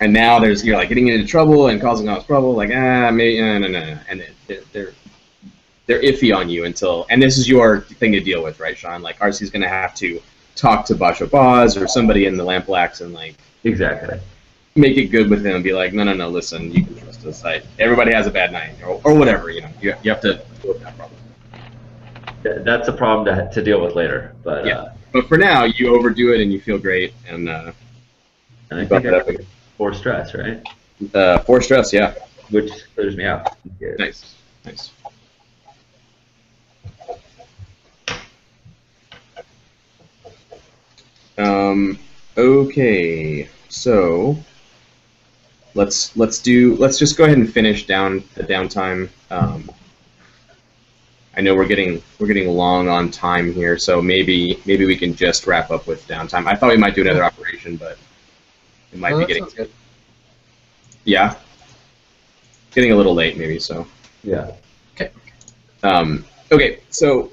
now you're like getting into trouble and causing all this trouble. Like maybe no. And they're iffy on you until. And this is your thing to deal with, right, Sean? Like RC's gonna have to talk to Basho Boz or somebody in the Lamp Blacks and like exactly make it good with them and be like, no, listen, you can trust us. Like everybody has a bad night or whatever. You know, you have to deal with that problem. That's a problem to deal with later, but yeah. But for now, you overdo it and you feel great, and I think I got 4 stress, right? 4 stress, yeah. Which clears me out. Here. Nice, nice. Okay, so let's just go ahead and finish down the downtime. I know we're getting long on time here, so maybe we can just wrap up with downtime. I thought we might do another operation, but it might be getting good. Yeah, getting a little late maybe. So yeah. Okay. Okay. So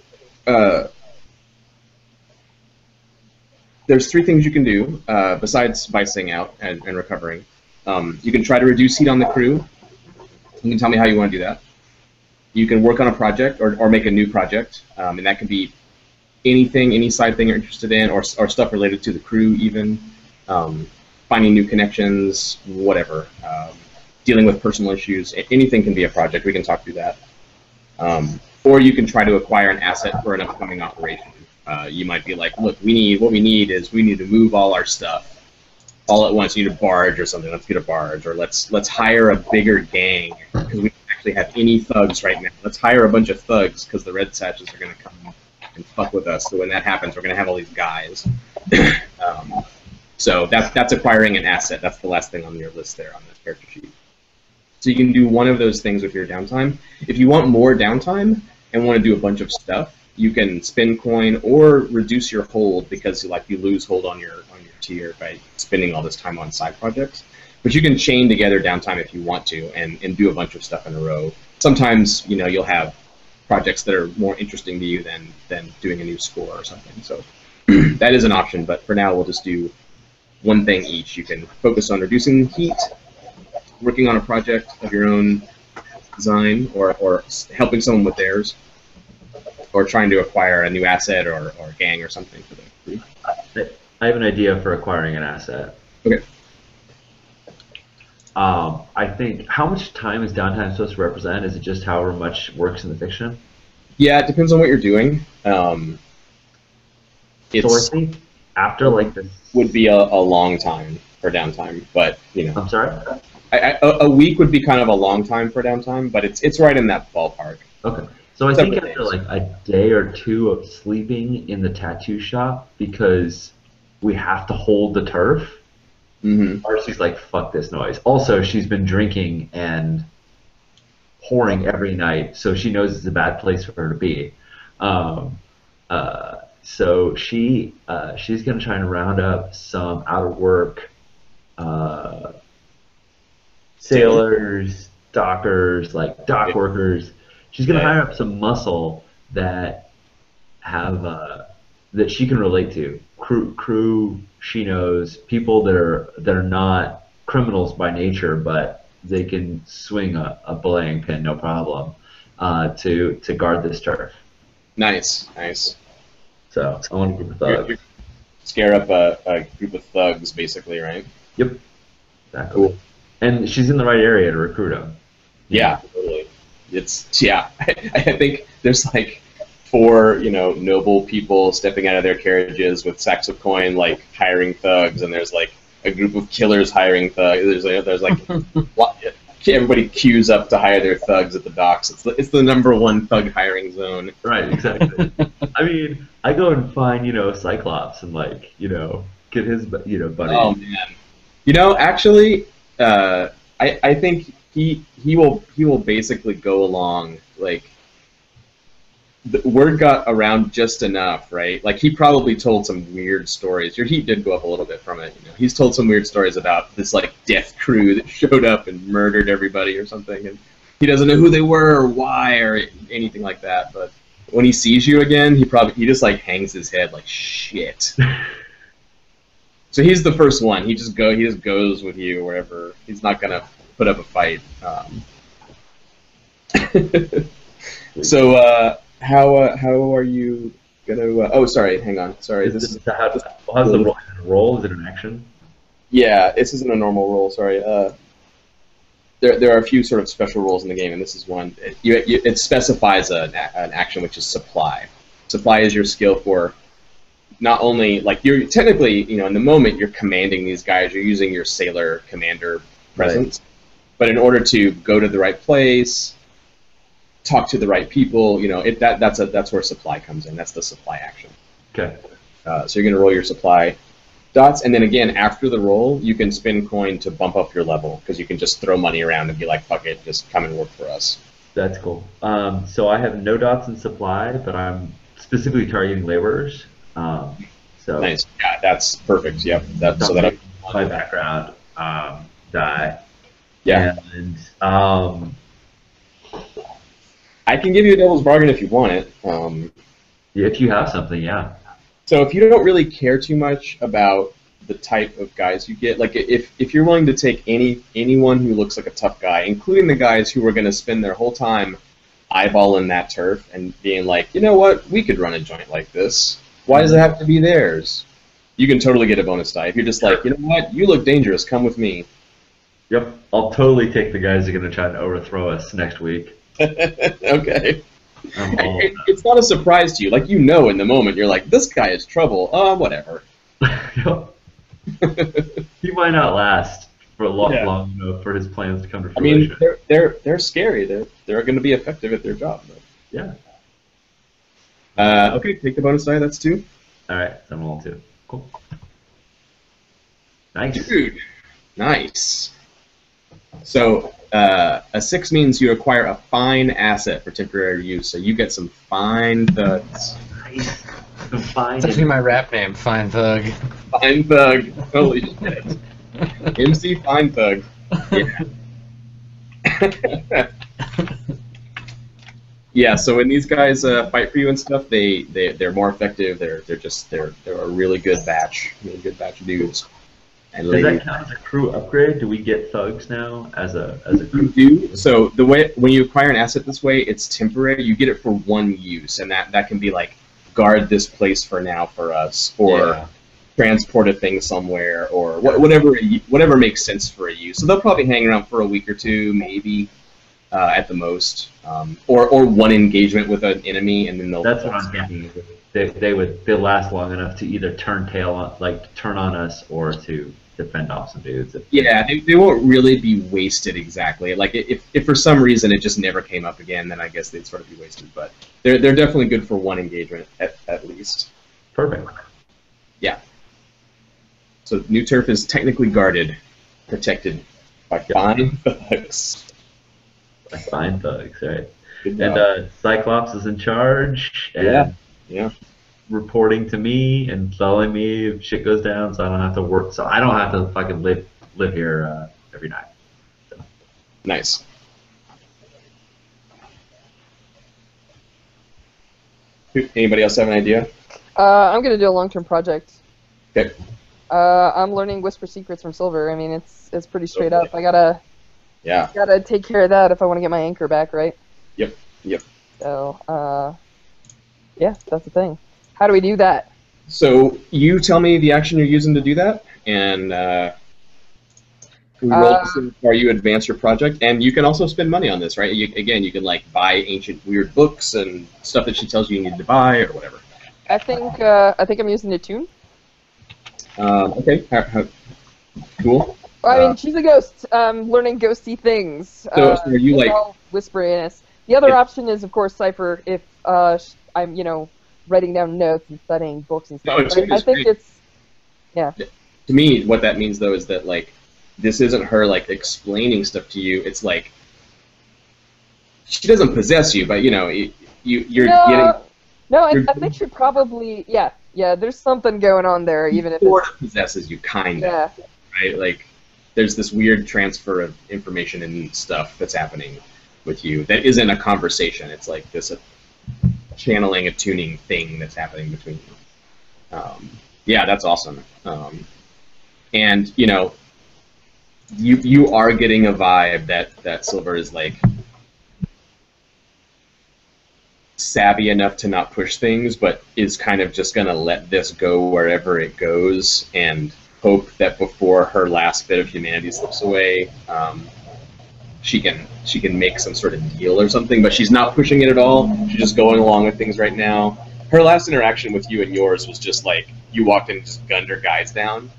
there's 3 things you can do besides vicing out and recovering. You can try to reduce heat on the crew. You can tell me how you want to do that. You can work on a project or make a new project, and that can be anything, any side thing you're interested in, or stuff related to the crew even, finding new connections, whatever, dealing with personal issues, anything can be a project, we can talk through that. Or you can try to acquire an asset for an upcoming operation. You might be like, look, what we need is to move all our stuff all at once. You need a barge or something, let's get a barge, or let's hire a bigger gang, because we have any thugs right now. Let's hire a bunch of thugs because the Red Sashes are going to come and fuck with us. So when that happens, we're going to have all these guys. So that's acquiring an asset. That's the last thing on your list there on this character sheet. So you can do one of those things with your downtime. If you want more downtime and want to do a bunch of stuff, you can spin coin or reduce your hold, because like you lose hold on your tier by spending all this time on side projects. But you can chain together downtime if you want to and do a bunch of stuff in a row. Sometimes, you know, you'll have projects that are more interesting to you than doing a new score or something. So that is an option, but for now we'll just do one thing each. You can focus on reducing heat, working on a project of your own design, or helping someone with theirs, or trying to acquire a new asset or gang or something for them. I have an idea for acquiring an asset. Okay. I think, how much time is downtime supposed to represent? Is it just however much works in the fiction? Yeah, it depends on what you're doing. Sourcing after like this would be a long time for downtime, but you know. I'm sorry. A week would be kind of a long time for downtime, but it's right in that ballpark. Okay. So I think after like a day or two of sleeping in the tattoo shop, because we have to hold the turf. Mm-hmm. Marcy's like, fuck this noise. Also, she's been drinking and pouring every night, so she knows it's a bad place for her to be. So she's going to try and round up some out-of-work sailors, dockers, like dock workers. She's going to hire up some muscle that have that she can relate to. Crew she knows, people that are not criminals by nature, but they can swing a belaying pin no problem to guard this turf. Nice, nice. So I want a group of thugs. You scare up a group of thugs, basically, right? Yep. Exactly. Cool. And she's in the right area to recruit them. Yeah, totally. It's I think there's like 4, you know, noble people stepping out of their carriages with sacks of coin, like hiring thugs, and there's like a group of killers hiring thugs. There's like everybody queues up to hire their thugs at the docks. It's the #1 thug hiring zone. Right, exactly. I mean, I go and find, you know, Cyclops and like, you know, get his, you know, buddy. Oh man, you know, actually, I think he will basically go along like. The word got around just enough, right? Like, he probably told some weird stories. Your heat did go up a little bit from it. You know? He's told some weird stories about this, like, death crew that showed up and murdered everybody or something, and he doesn't know who they were or why or anything like that, but when he sees you again, he just, like, hangs his head like, shit. So he's the first one. He just goes with you wherever. He's not going to put up a fight. So, how are you going to... oh, sorry, hang on. Sorry. How's the roll? Is it an action? Yeah, this isn't a normal roll, sorry. There are a few sort of special rolls in the game, and this is one. It specifies an action, which is supply. Supply is your skill for not only... Like, you're technically, you know, in the moment, you're commanding these guys. You're using your sailor commander presence. Right. But in order to go to the right place... talk to the right people, you know, that's where supply comes in. That's the supply action. Okay. So you're going to roll your supply dots, and then again, after the roll, you can spin coin to bump up your level, because you can just throw money around and be like, fuck it, just come and work for us. That's cool. So I have no dots in supply, but I'm specifically targeting laborers. So nice. Yeah, that's perfect. Yep. That's so that my background. That. Yeah. And, I can give you a devil's bargain if you want it. If you have something, yeah. So if you don't really care too much about the type of guys you get, like if you're willing to take anyone who looks like a tough guy, including the guys who are going to spend their whole time eyeballing that turf and being like, you know what, we could run a joint like this. Why does it have to be theirs? You can totally get a bonus die. If you're just like, you know what, you look dangerous, come with me. Yep, I'll totally take the guys who are going to try to overthrow us next week. Okay. It's not a surprise to you. Like, you know, in the moment, you're like, this guy is trouble. Whatever. He might not last for a lot long enough for his plans to come to fruition. I mean, they're scary. They're going to be effective at their job. But. Yeah. Okay, take the bonus die. That's 2. All right, I'm rolling 2. Cool. Nice. Dude, nice. So A 6 means you acquire a fine asset for temporary use, so you get some fine thugs. Nice. Fine. That's actually my rap name, Fine Thug. Fine Thug. Holy shit. MC Fine Thug. Yeah. Yeah, so when these guys fight for you and stuff, they're more effective. They're a really good batch. Really good batch of dudes. And does that count as a crew upgrade? Do we get thugs now as a crew? You do. So the way when you acquire an asset this way, it's temporary. You get it for one use, and that can be like guard this place for now for us, or transport a thing somewhere, or whatever makes sense for a use. So they'll probably hang around for a week or two, maybe at the most, or one engagement with an enemy, and then they'll. That's what I'm getting. They'll last long enough to either turn tail on, like turn on us, or to fend off some dudes. Yeah, they won't really be wasted exactly. Like if for some reason it just never came up again, then I guess they'd sort of be wasted. But they're definitely good for one engagement at least. Perfect. Yeah. So new turf is technically guarded, protected by fine thugs. By fine thugs, right? And Cyclops is in charge. And yeah. Reporting to me and telling me if shit goes down, so I don't have to work. So I don't have to fucking live here every night. So. Nice. Anybody else have an idea? I'm gonna do a long-term project. Okay. I'm learning Whisper Secrets from Silver. I mean, it's pretty straight up. I gotta take care of that if I want to get my anchor back, right? Yep. So yeah, that's the thing. How do we do that? So you tell me the action you're using to do that, and we roll to see how you advance your project. And you can also spend money on this, right? You can like buy ancient weird books and stuff that she tells you you need to buy or whatever. I think I'm using Attune. Okay. Cool. Well, I mean, she's a ghost, learning ghosty things. So are you like whisperiness? The other option is, of course, Cypher. If I'm, writing down notes and studying books and stuff. No, I think it's, To me, what that means, though, is that, like, this isn't her, like, explaining stuff to you. It's, like, she doesn't possess you, but, I think she probably, there's something going on there, even if it possesses you, kind of, right? Like, there's this weird transfer of information and stuff that's happening with you that isn't a conversation. It's, like, this... channeling, attuning thing that's happening between you. Yeah, that's awesome. And you are getting a vibe that Silver is like savvy enough to not push things, but is kind of just gonna let this go wherever it goes and hope that before her last bit of humanity slips away, she can make some sort of deal or something, but she's not pushing it at all. She's just going along with things right now. Her last interaction with you and yours was just like you walked in and just gunned her guys down,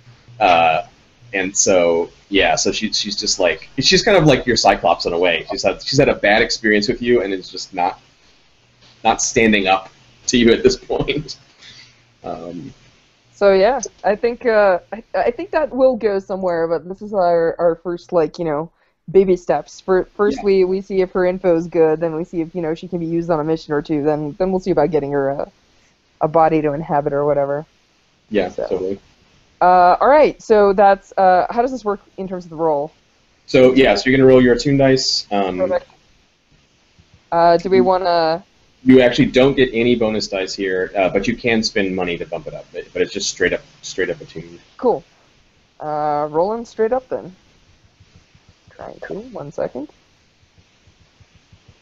and so so she's just like she's kind of like your Cyclops in a way. She's had a bad experience with you and is just not standing up to you at this point. So yeah, I think that will go somewhere, but this is our first like baby steps. First, we see if her info is good. Then we see if she can be used on a mission or two. Then we'll see about getting her a body to inhabit or whatever. Yeah, so. Totally. All right. So that's how does this work in terms of the roll? So so you're gonna roll your attune dice. Perfect. Do we want to? You actually don't get any bonus dice here, but you can spend money to bump it up. But it's just straight up attune. Cool. Rolling straight up then. Trying to. 1 second.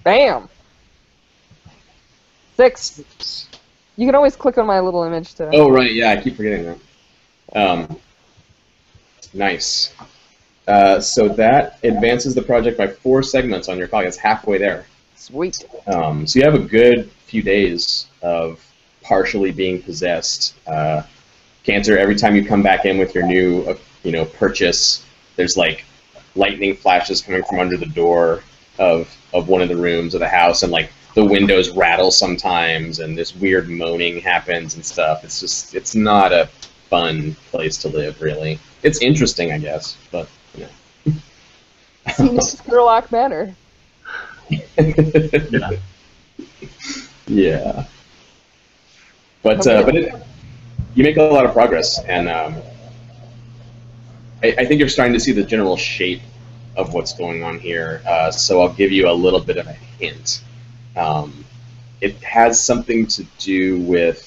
Bam! 6. You can always click on my little image to... Oh, right, yeah, I keep forgetting that. Nice. So that advances the project by 4 segments on your clock. It's halfway there. Sweet. So you have a good few days of partially being possessed. Cancer, every time you come back in with your new, purchase, there's like... lightning flashes coming from under the door of one of the rooms of the house, and like the windows rattle sometimes, and this weird moaning happens and stuff. It's not a fun place to live, really. It's interesting, I guess, but seen Scurlock Manor. Yeah. Yeah. But you make a lot of progress, and I think you're starting to see the general shape of what's going on here. So I'll give you a little bit of a hint. It has something to do with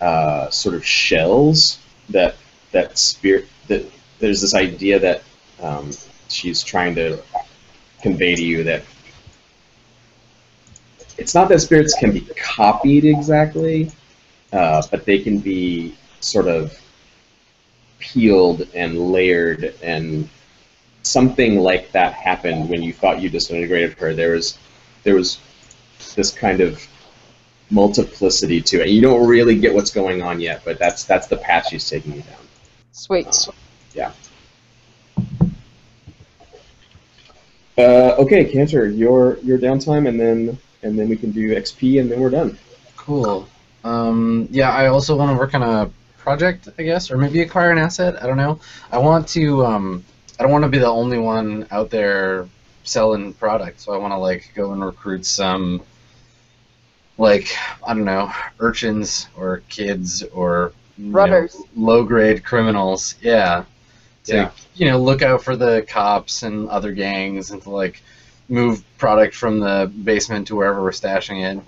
sort of shells that spirit. That there's this idea that she's trying to convey to you that it's not that spirits can be copied exactly, but they can be sort of peeled and layered, and something like that happened when you thought you disintegrated her. There was this kind of multiplicity to it. You don't really get what's going on yet, but that's the path she's taking you down. Sweet. Yeah. Okay, Cantor, your downtime, and then we can do XP, and then we're done. Cool. Yeah, I also want to work on a project, I guess, or maybe acquire an asset. I don't know. I want to. I don't want to be the only one out there selling product, so I want to like go and recruit some, like, I don't know, urchins or kids or low-grade criminals. Yeah. To, you know, look out for the cops and other gangs, and to like move product from the basement to wherever we're stashing it.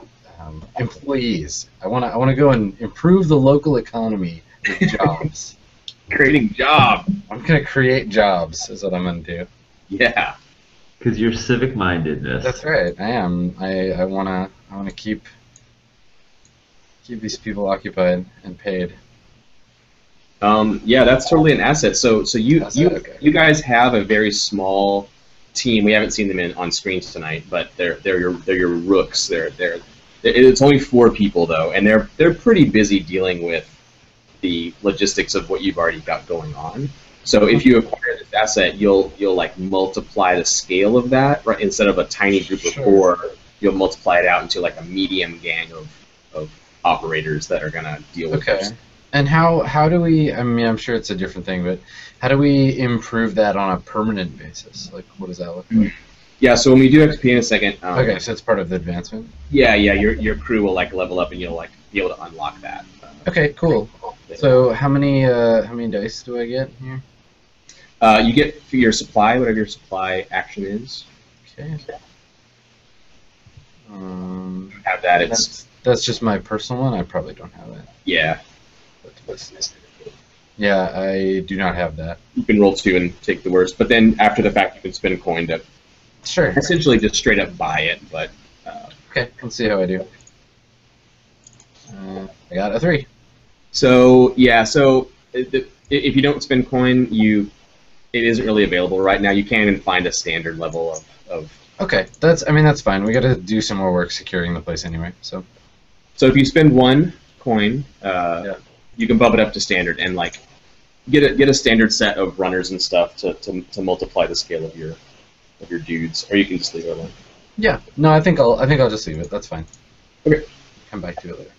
Employees. I want to go and improve the local economy with jobs. Creating jobs. I'm gonna create jobs is what I'm gonna do. Yeah. Because you're civic-mindedness. That's right. I am. I wanna keep these people occupied and paid. Yeah, that's totally an asset. So you guys have a very small team. We haven't seen them on screens tonight, but they're your rooks. It's only 4 people though, and they're pretty busy dealing with the logistics of what you've already got going on. So if you acquire this asset, you'll like multiply the scale of that, right? Instead of a tiny group of 4, you'll multiply it out into like a medium gang of operators that are gonna deal with this. And how do we, I mean, I'm sure it's a different thing, but how do we improve that on a permanent basis? Like, what does that look like? Yeah, so when we do XP in a second... okay, so it's part of the advancement? Yeah, your crew will, like, level up, and you'll, like, be able to unlock that. Okay, cool. So how many dice do I get here? You get for your supply, whatever your supply action is. Okay. You have that, that's just my personal one? I probably don't have it. Yeah. Yeah, I do not have that. You can roll 2 and take the worst, but then after the fact you can spend a coin to essentially just straight up buy it. But okay, let's see how I do. I got a 3. So yeah, so if you don't spend coin, it isn't really available right now. You can't even find a standard level of. Okay, that's fine. We got to do some more work securing the place anyway. So if you spend 1 coin, you can bump it up to standard and like get a standard set of runners and stuff to multiply the scale of your dudes, or you can just leave it alone. Yeah, no, I think I'll just leave it. That's fine. Okay, come back to it later.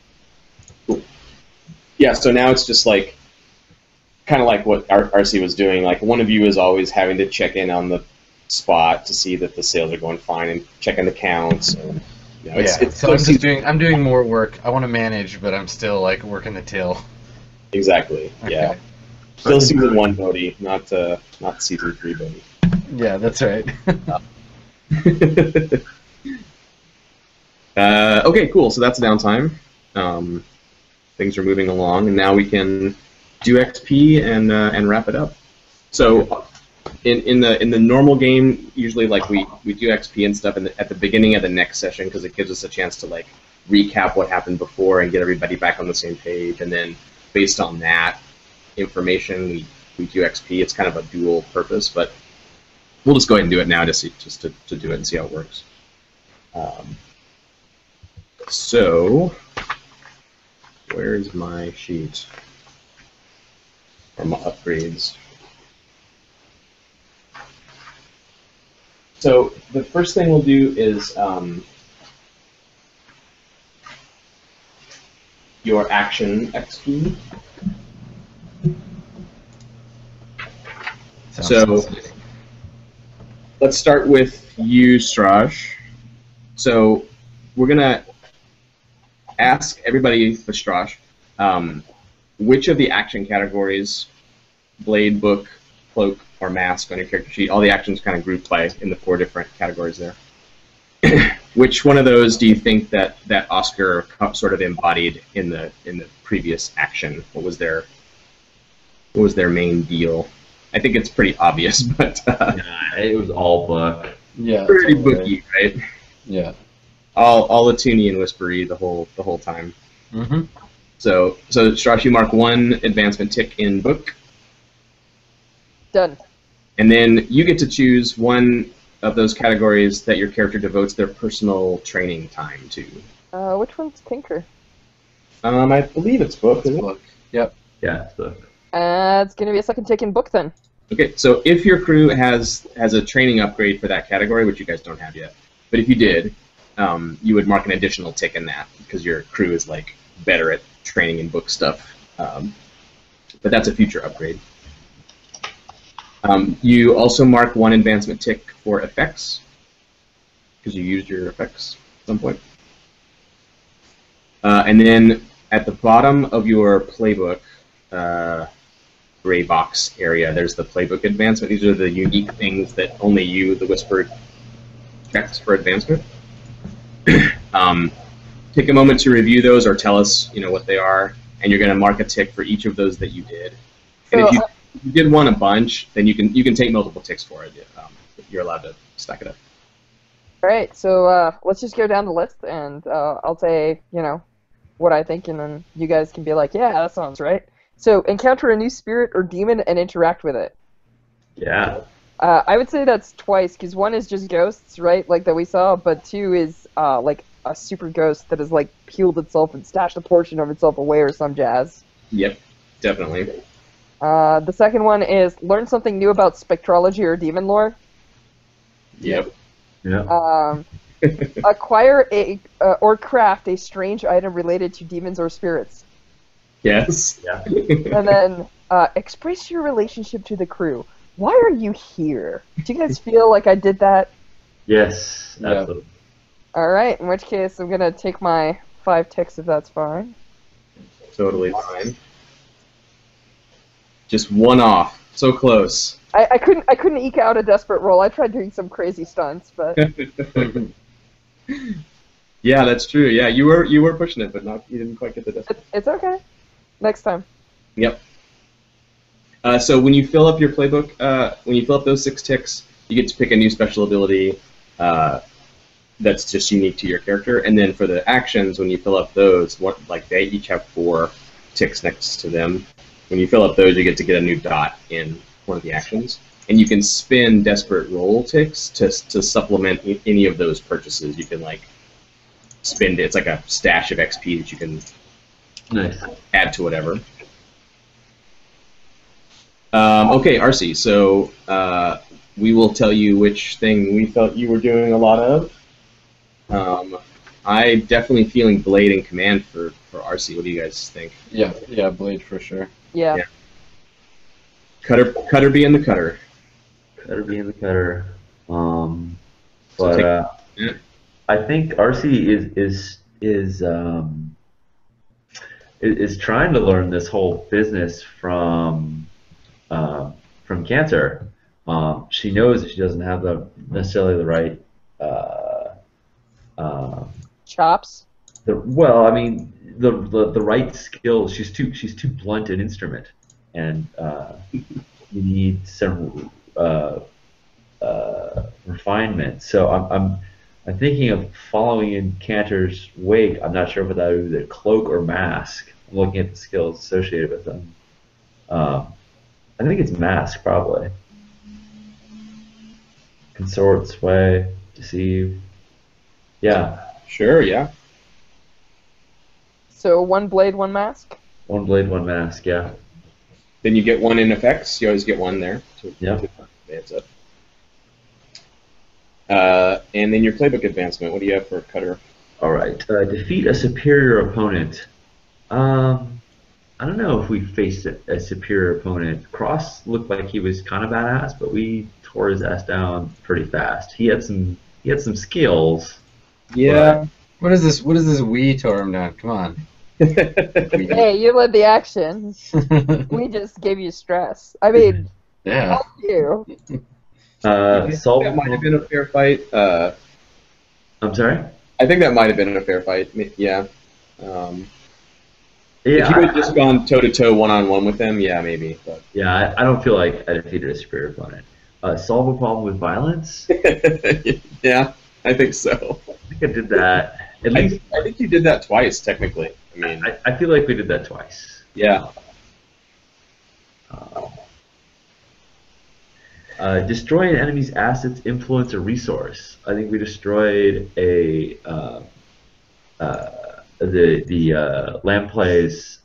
Cool. Yeah, so now it's just like kind of like what RC was doing. Like one of you is always having to check in on the spot to see that the sales are going fine and checking the counts. And, you know, so I'm doing more work. I want to manage, but I'm still like working the till. Exactly. Okay. Yeah. Still season 1 Bodhi, not season 3 Bodhi. Yeah, that's right. Okay, cool. So that's downtime. Things are moving along, and now we can do XP and wrap it up. So in the normal game, usually like we do XP and stuff at the beginning of the next session because it gives us a chance to like recap what happened before and get everybody back on the same page, and then based on that information, we do XP. It's kind of a dual purpose, but we'll just go ahead and do it now just to do it and see how it works. So, where's my sheet? Or my upgrades? So, the first thing we'll do is your action XP. So Let's start with you, Stras. So we're gonna ask everybody for Stras, which of the action categories, blade, book, cloak, or mask on your character sheet, all the actions kind of grouped by in the four different categories there. Which one of those do you think that Oscar sort of embodied in the previous action? What was their main deal? I think it's pretty obvious, but yeah, it was all book. Yeah, pretty booky, right? Yeah, all Attune and whispery the whole time. Mm-hmm. So Stras, you mark one advancement tick in book. Done. And then you get to choose one of those categories that your character devotes their personal training time to. Which one's Tinker? I believe it's book. It's book. Yep. Yeah, it's book. It's gonna be a second tick in book then. Okay, so if your crew has a training upgrade for that category, which you guys don't have yet, but if you did, you would mark an additional tick in that because your crew is like better at training in book stuff. But that's a future upgrade. You also mark one advancement tick for effects, because you used your effects at some point. And then at the bottom of your playbook gray box area, there's the playbook advancement. These are the unique things that only you, the Whispered, checks for advancement. Take a moment to review those or tell us, you know, what they are, and you're going to mark a tick for each of those that you did. And if you you did one a bunch, then you can take multiple ticks for it. You're allowed to stack it up. All right, so let's just go down the list, and I'll say, you know, what I think, and then you guys can be like, yeah, that sounds right. So encounter a new spirit or demon and interact with it. Yeah. I would say that's twice, because one is just ghosts, right, like that we saw, but two is like a super ghost that has like peeled itself and stashed a portion of itself away or some jazz. Yep, definitely. The second one is learn something new about spectrology or demon lore. Yep. Yeah. Acquire a or craft a strange item related to demons or spirits. Yes. Yeah. And then express your relationship to the crew. Why are you here? Do you guys feel like I did that? Yes. Absolutely. Yeah. All right. In which case, I'm gonna take my 5 ticks if that's fine. Totally fine. Just one off. So close. I couldn't eke out a desperate roll. I tried doing some crazy stunts, but yeah, that's true. Yeah, you were pushing it, but you didn't quite get the desperate. It's okay. Next time. Yep. So when you fill up your playbook, when you fill up those 6 ticks, you get to pick a new special ability that's just unique to your character. And then for the actions, when you fill up those, they each have 4 ticks next to them. When you fill up those, you get to get a new dot in one of the actions. And you can spin desperate roll ticks to supplement any of those purchases. You can, like, spend it. It's like a stash of XP that you can add to whatever. Okay, RC, so we will tell you which thing we felt you were doing a lot of. I'm definitely feeling Blade in command for RC. What do you guys think? Yeah, yeah, Blade for sure. Yeah. Cutter be in the cutter. Cutter be in the cutter. I think RC is trying to learn this whole business from Cantor. She knows that she doesn't have necessarily the right chops. The right skills. She's too blunt an instrument, and you need some refinement. So I'm thinking of following in Cantor's wake. I'm not sure if that would be the cloak or mask. I'm looking at the skills associated with them. I think it's mask probably. Consort, sway, deceive. Yeah. Sure. Yeah. So 1 blade, 1 mask? 1 blade, 1 mask, yeah. Then you get 1 in effects. You always get 1 there. Yeah. And then your playbook advancement. What do you have for a cutter? All right. Defeat a superior opponent. I don't know if we faced a superior opponent. Cross looked like he was kind of badass, but we tore his ass down pretty fast. He had some skills. Yeah. What is this we tore him down? Come on. Hey, you led the action. We just gave you stress. I mean, yeah. Fuck you. That might have been a fair fight. I'm sorry? I think that might have been a fair fight. Yeah. If you had just gone toe-to-toe, one-on-one with them, yeah, maybe. But. Yeah, I don't feel like I defeated a superior opponent. Solve a problem with violence? Yeah, I think so. I think I did that. At least, I think you did that twice, technically. I mean, I feel like we did that twice. Yeah. Destroy an enemy's assets, influence, or resource. I think we destroyed the Lampreys'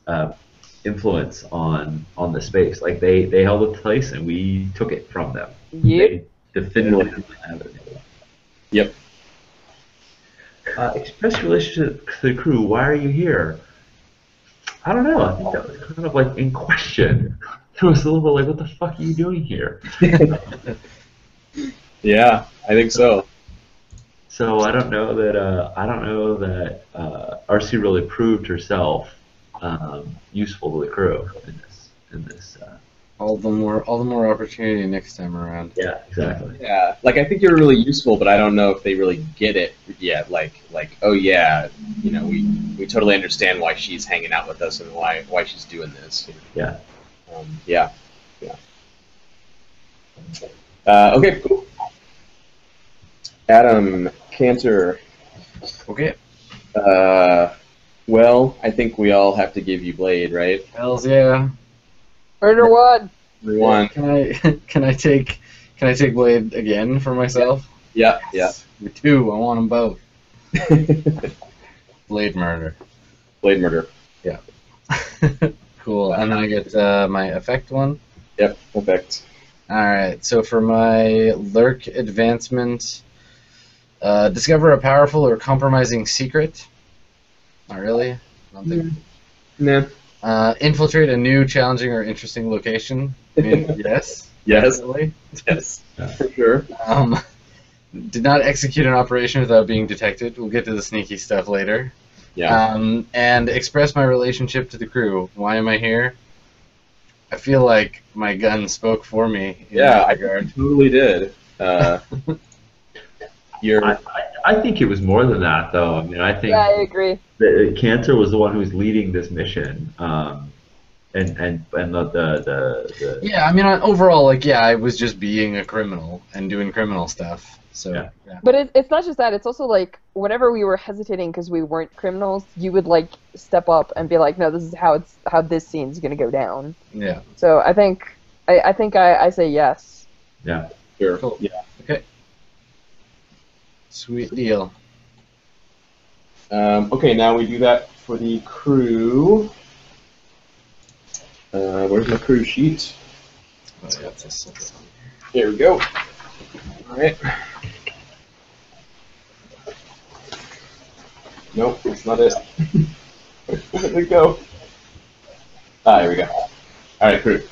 influence on the space. Like they held a place and we took it from them. Yep. They definitively have it. Yep. Express relationship to the crew. Why are you here? I don't know. I think that was kind of like in question. It was a little bit like, what the fuck are you doing here? Yeah, I think so. So I don't know that RC really proved herself useful to the crew in this. All the more opportunity next time around. Yeah, exactly. Yeah, like I think you're really useful, but I don't know if they really get it yet. Like, oh yeah, you know, we totally understand why she's hanging out with us and why she's doing this. You know? Yeah. Yeah. Okay, cool. Adam, Cantor. Okay. Well, I think we all have to give you Blade, right? Hells yeah. Murder one. One. Can I take Blade again for myself? Yeah. Yes. Yeah. Two. I want them both. Blade murder. Blade murder. Yeah. Cool. And then I get my effect one. Yep. Effect. All right. So for my lurk advancement, discover a powerful or compromising secret. Not really. I don't think. No. Infiltrate a new, challenging, or interesting location. I mean, yes. Yes. Definitely. Yes. For sure. Did not execute an operation without being detected. We'll get to the sneaky stuff later. Yeah. And express my relationship to the crew. Why am I here? I feel like my gun spoke for me. Yeah, I totally did. I think it was more than that, though. I mean, I think. Yeah, I agree. That Cantor was the one who was leading this mission, and the. Yeah, I mean, overall, like, yeah, I was just being a criminal and doing criminal stuff. So. Yeah. Yeah. But it's not just that. It's also like whenever we were hesitating because we weren't criminals, you would like step up and be like, "No, this is how this scene's gonna go down." Yeah. So I think I say yes. Yeah. Sure. Cool. Yeah. Okay. Sweet deal. Okay, now we do that for the crew. Where's my crew sheet? There we go. All right. Nope, it's not it. There we go. Ah, here we go. All right, crew.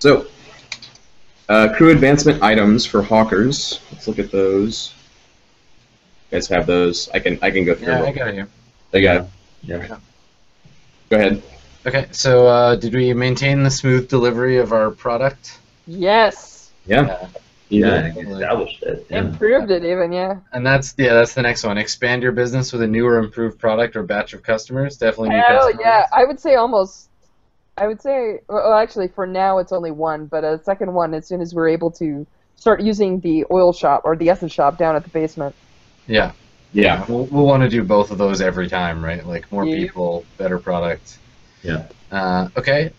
So, crew advancement items for hawkers. Let's look at those. You guys have those. I can go through. Yeah, I got it here. They got it. Yeah. Go ahead. Okay. So, did we maintain the smooth delivery of our product? Yes. Yeah. Yeah, established it. Yeah. Improved it even, yeah. And that's the next one. Expand your business with a new or improved product or batch of customers. Definitely new customers. Yeah, I would say almost. I would say, well, actually, for now it's only one, but a second one as soon as we're able to start using the oil shop or the essence shop down at the basement. Yeah, yeah. We'll want to do both of those every time, right? Like more people, better product. Yeah. Okay.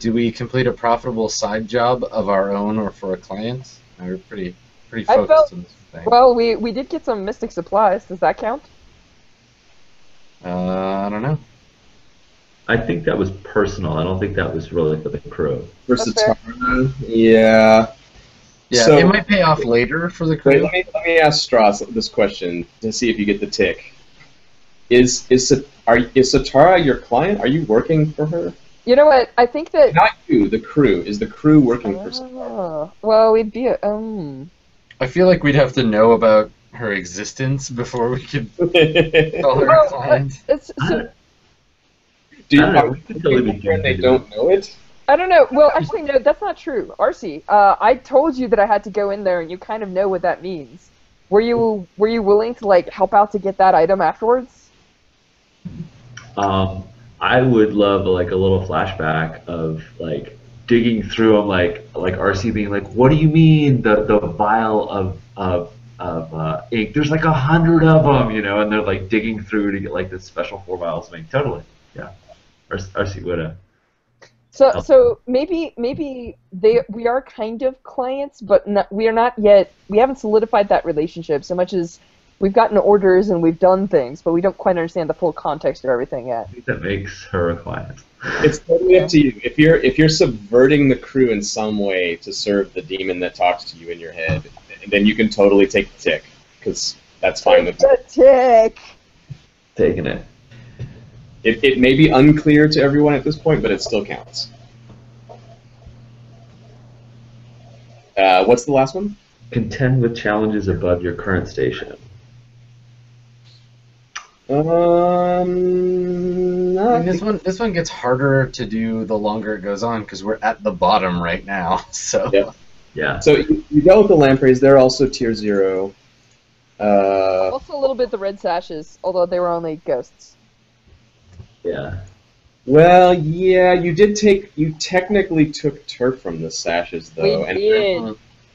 Do we complete a profitable side job of our own or for a client? We're pretty focused on this thing. Well, we did get some mystic supplies. Does that count? I don't know. I think that was personal. I don't think that was really for the crew. Versus time. Yeah. Yeah, so, it might pay off later for the crew. Wait, let me ask Stras this question to see if you get the tick. Is Is Satara your client? Are you working for her? You know what? I think that not you. The crew is the crew working for Satara. Well, we'd be. I feel like we'd have to know about her existence before we could call her a client. Do you know when they don't know it? I don't know. Well, actually, no, that's not true. Arcee, I told you that I had to go in there, and you kind of know what that means. Were you willing to like help out to get that item afterwards? I would love like a little flashback of like digging through. I'm like Arcee being like, "What do you mean the vial of ink? There's like 100 of them, you know." And they're like digging through to get like this special 4 vials of ink. Totally, yeah. Arcee would have. So maybe we are kind of clients, but not, we are not yet. We haven't solidified that relationship so much as we've gotten orders and we've done things, but we don't quite understand the full context of everything yet. I think that makes her a client. It's totally up to you. If you're subverting the crew in some way to serve the demon that talks to you in your head, then you can totally take the tick because that's fine with me. The tick. Taking it. It may be unclear to everyone at this point, but it still counts. What's the last one? Contend with challenges above your current station. This one gets harder to do the longer it goes on because we're at the bottom right now. So yeah. So you dealt with the Lampreys. They're also tier 0. Also a little bit the Red Sashes, although they were only ghosts. Yeah. Well, yeah, you technically took turf from the Sashes though.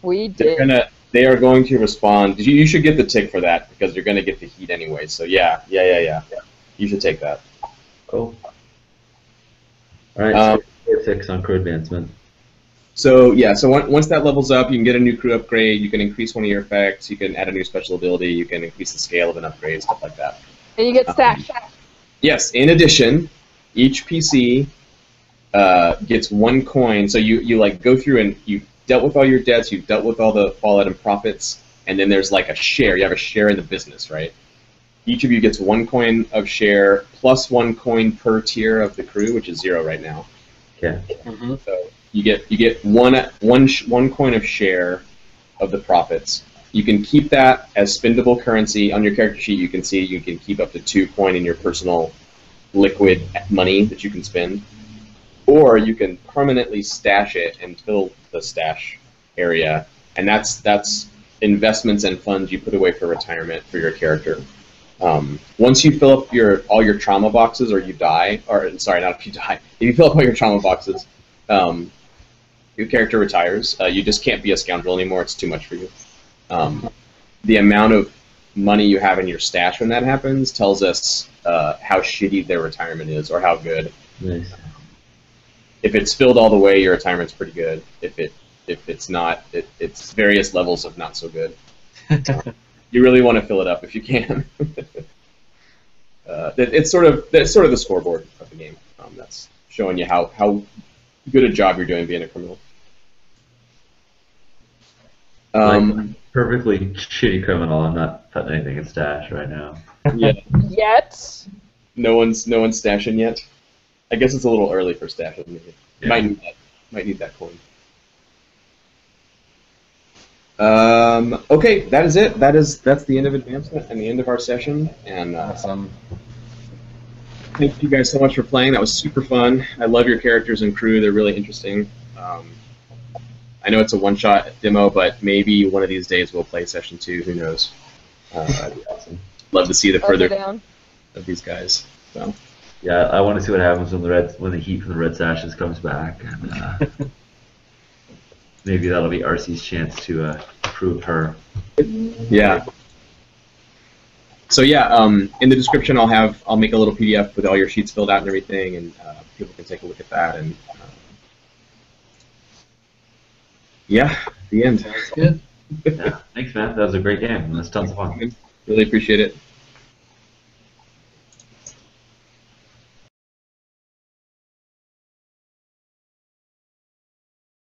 We did. They are going to respond. You should get the tick for that because you're gonna get the heat anyway. So yeah. You should take that. Cool. All right. So 6 on crew advancement. So yeah. So once that levels up, you can get a new crew upgrade. You can increase one of your effects. You can add a new special ability. You can increase the scale of an upgrade, stuff like that. And you get Sash. Yes, in addition, each PC gets 1 coin. So you like go through and you've dealt with all your debts, you've dealt with all the fallout and profits, and then there's like a share. You have a share in the business, right? Each of you gets 1 coin of share plus 1 coin per tier of the crew, which is 0 right now. Yeah. Mm-hmm. So you get one coin of share of the profits. You can keep that as spendable currency. On your character sheet, you can see you can keep up to 2 coin in your personal liquid money that you can spend. Or you can permanently stash it and fill the stash area. And that's investments and funds you put away for retirement for your character. Once you fill up all your trauma boxes or you die, or sorry, not if you die, if you fill up all your trauma boxes, your character retires. You just can't be a scoundrel anymore. It's too much for you. The amount of money you have in your stash when that happens tells us how shitty their retirement is or how good. Nice. If it's filled all the way, your retirement's pretty good. If it's not, it's various levels of not so good. You really want to fill it up if you can. It's sort of the scoreboard of the game. That's showing you how good a job you're doing being a criminal. Like, perfectly shitty criminal. I'm not putting anything in stash right now. Yeah. Yet. No one's stashing yet. I guess it's a little early for stashing. Maybe. Yeah. Might need that coin. Okay, that is it. That's the end of advancement and the end of our session. And awesome. Thank you guys so much for playing. That was super fun. I love your characters and crew. They're really interesting. I know it's a one-shot demo, but maybe one of these days we'll play session 2. Who knows? That'd be awesome. Love to see the further of these guys. So. Yeah, I want to see what happens when the heat from the Red Sashes comes back, and maybe that'll be Arcee's chance to prove her. Yeah. So yeah, in the description I'll make a little PDF with all your sheets filled out and everything, and people can take a look at that and. Yeah, the end. Sounds good. Yeah, thanks, man. That was a great game. That's tons of fun. Really appreciate it.